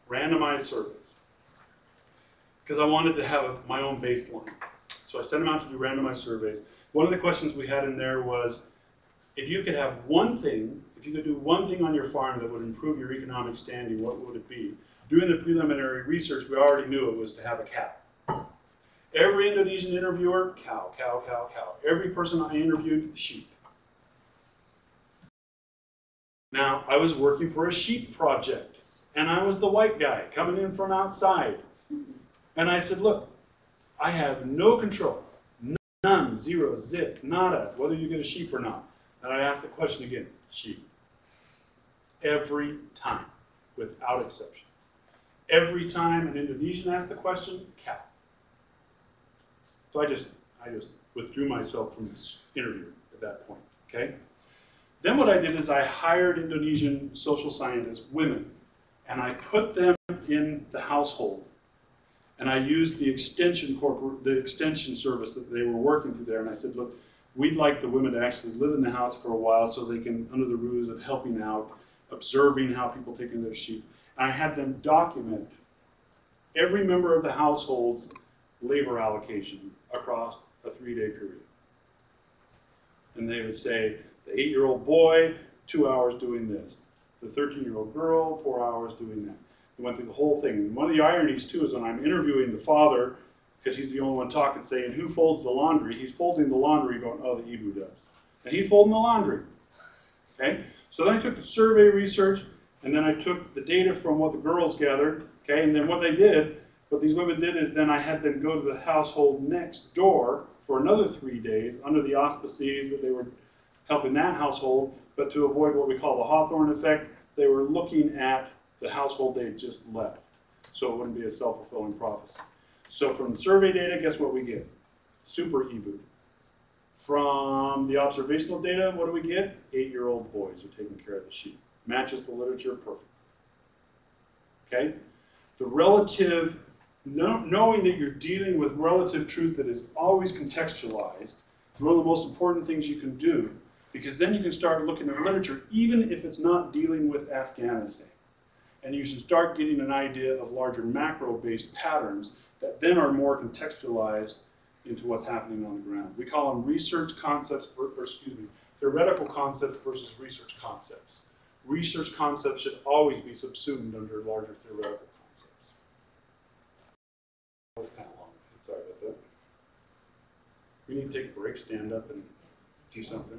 randomized surveys, because I wanted to have my own baseline. So I sent them out to do randomized surveys. One of the questions we had in there was, if you could have one thing, if you could do one thing on your farm that would improve your economic standing, what would it be? During the preliminary research, we already knew it was to have a cow. Every Indonesian interviewer, cow, cow, cow, cow. Every person I interviewed, sheep. Now, I was working for a sheep project, and I was the white guy coming in from outside. And I said, look, I have no control, none, zero, zip, nada, whether you get a sheep or not. And I asked the question again, sheep. Every time. without exception. Every time an Indonesian asked the question, cow. So I just withdrew myself from this interview at that point, okay? Then what I did is I hired Indonesian social scientists, women, and I put them in the household. And I used the extension service that they were working through there, and I said, look, we'd like the women to actually live in the house for a while so they can, under the ruse of helping out, observing how people take in their sheep. And I had them document every member of the household's labor allocation across a 3-day period. And they would say, the 8-year-old boy, 2 hours doing this. The 13-year-old girl, 4 hours doing that. We went through the whole thing. And one of the ironies, too, is when I'm interviewing the father, because he's the only one talking, saying, who folds the laundry? He's folding the laundry going, oh, the Ibu does. And he's folding the laundry. Okay? So then I took the survey research, and then I took the data from what the girls gathered, okay, and then what they did, what these women did is then I had them go to the household next door for another 3 days under the auspices that they were helping that household, but to avoid what we call the Hawthorne effect, they were looking at the household they had just left, so it wouldn't be a self-fulfilling prophecy. So from the survey data, guess what we get? Super Ibu. From the observational data, what do we get? 8-year-old boys are taking care of the sheep. Matches the literature perfect. Okay? The relative, knowing that you're dealing with relative truth that is always contextualized is one of the most important things you can do, because then you can start looking at literature, even if it's not dealing with Afghanistan. And you should start getting an idea of larger macro-based patterns that then are more contextualized into what's happening on the ground. We call them research concepts, theoretical concepts versus research concepts. Research concepts should always be subsumed under larger theoretical concepts. That was kind of long. Sorry about that. We need to take a break, stand up, and do something.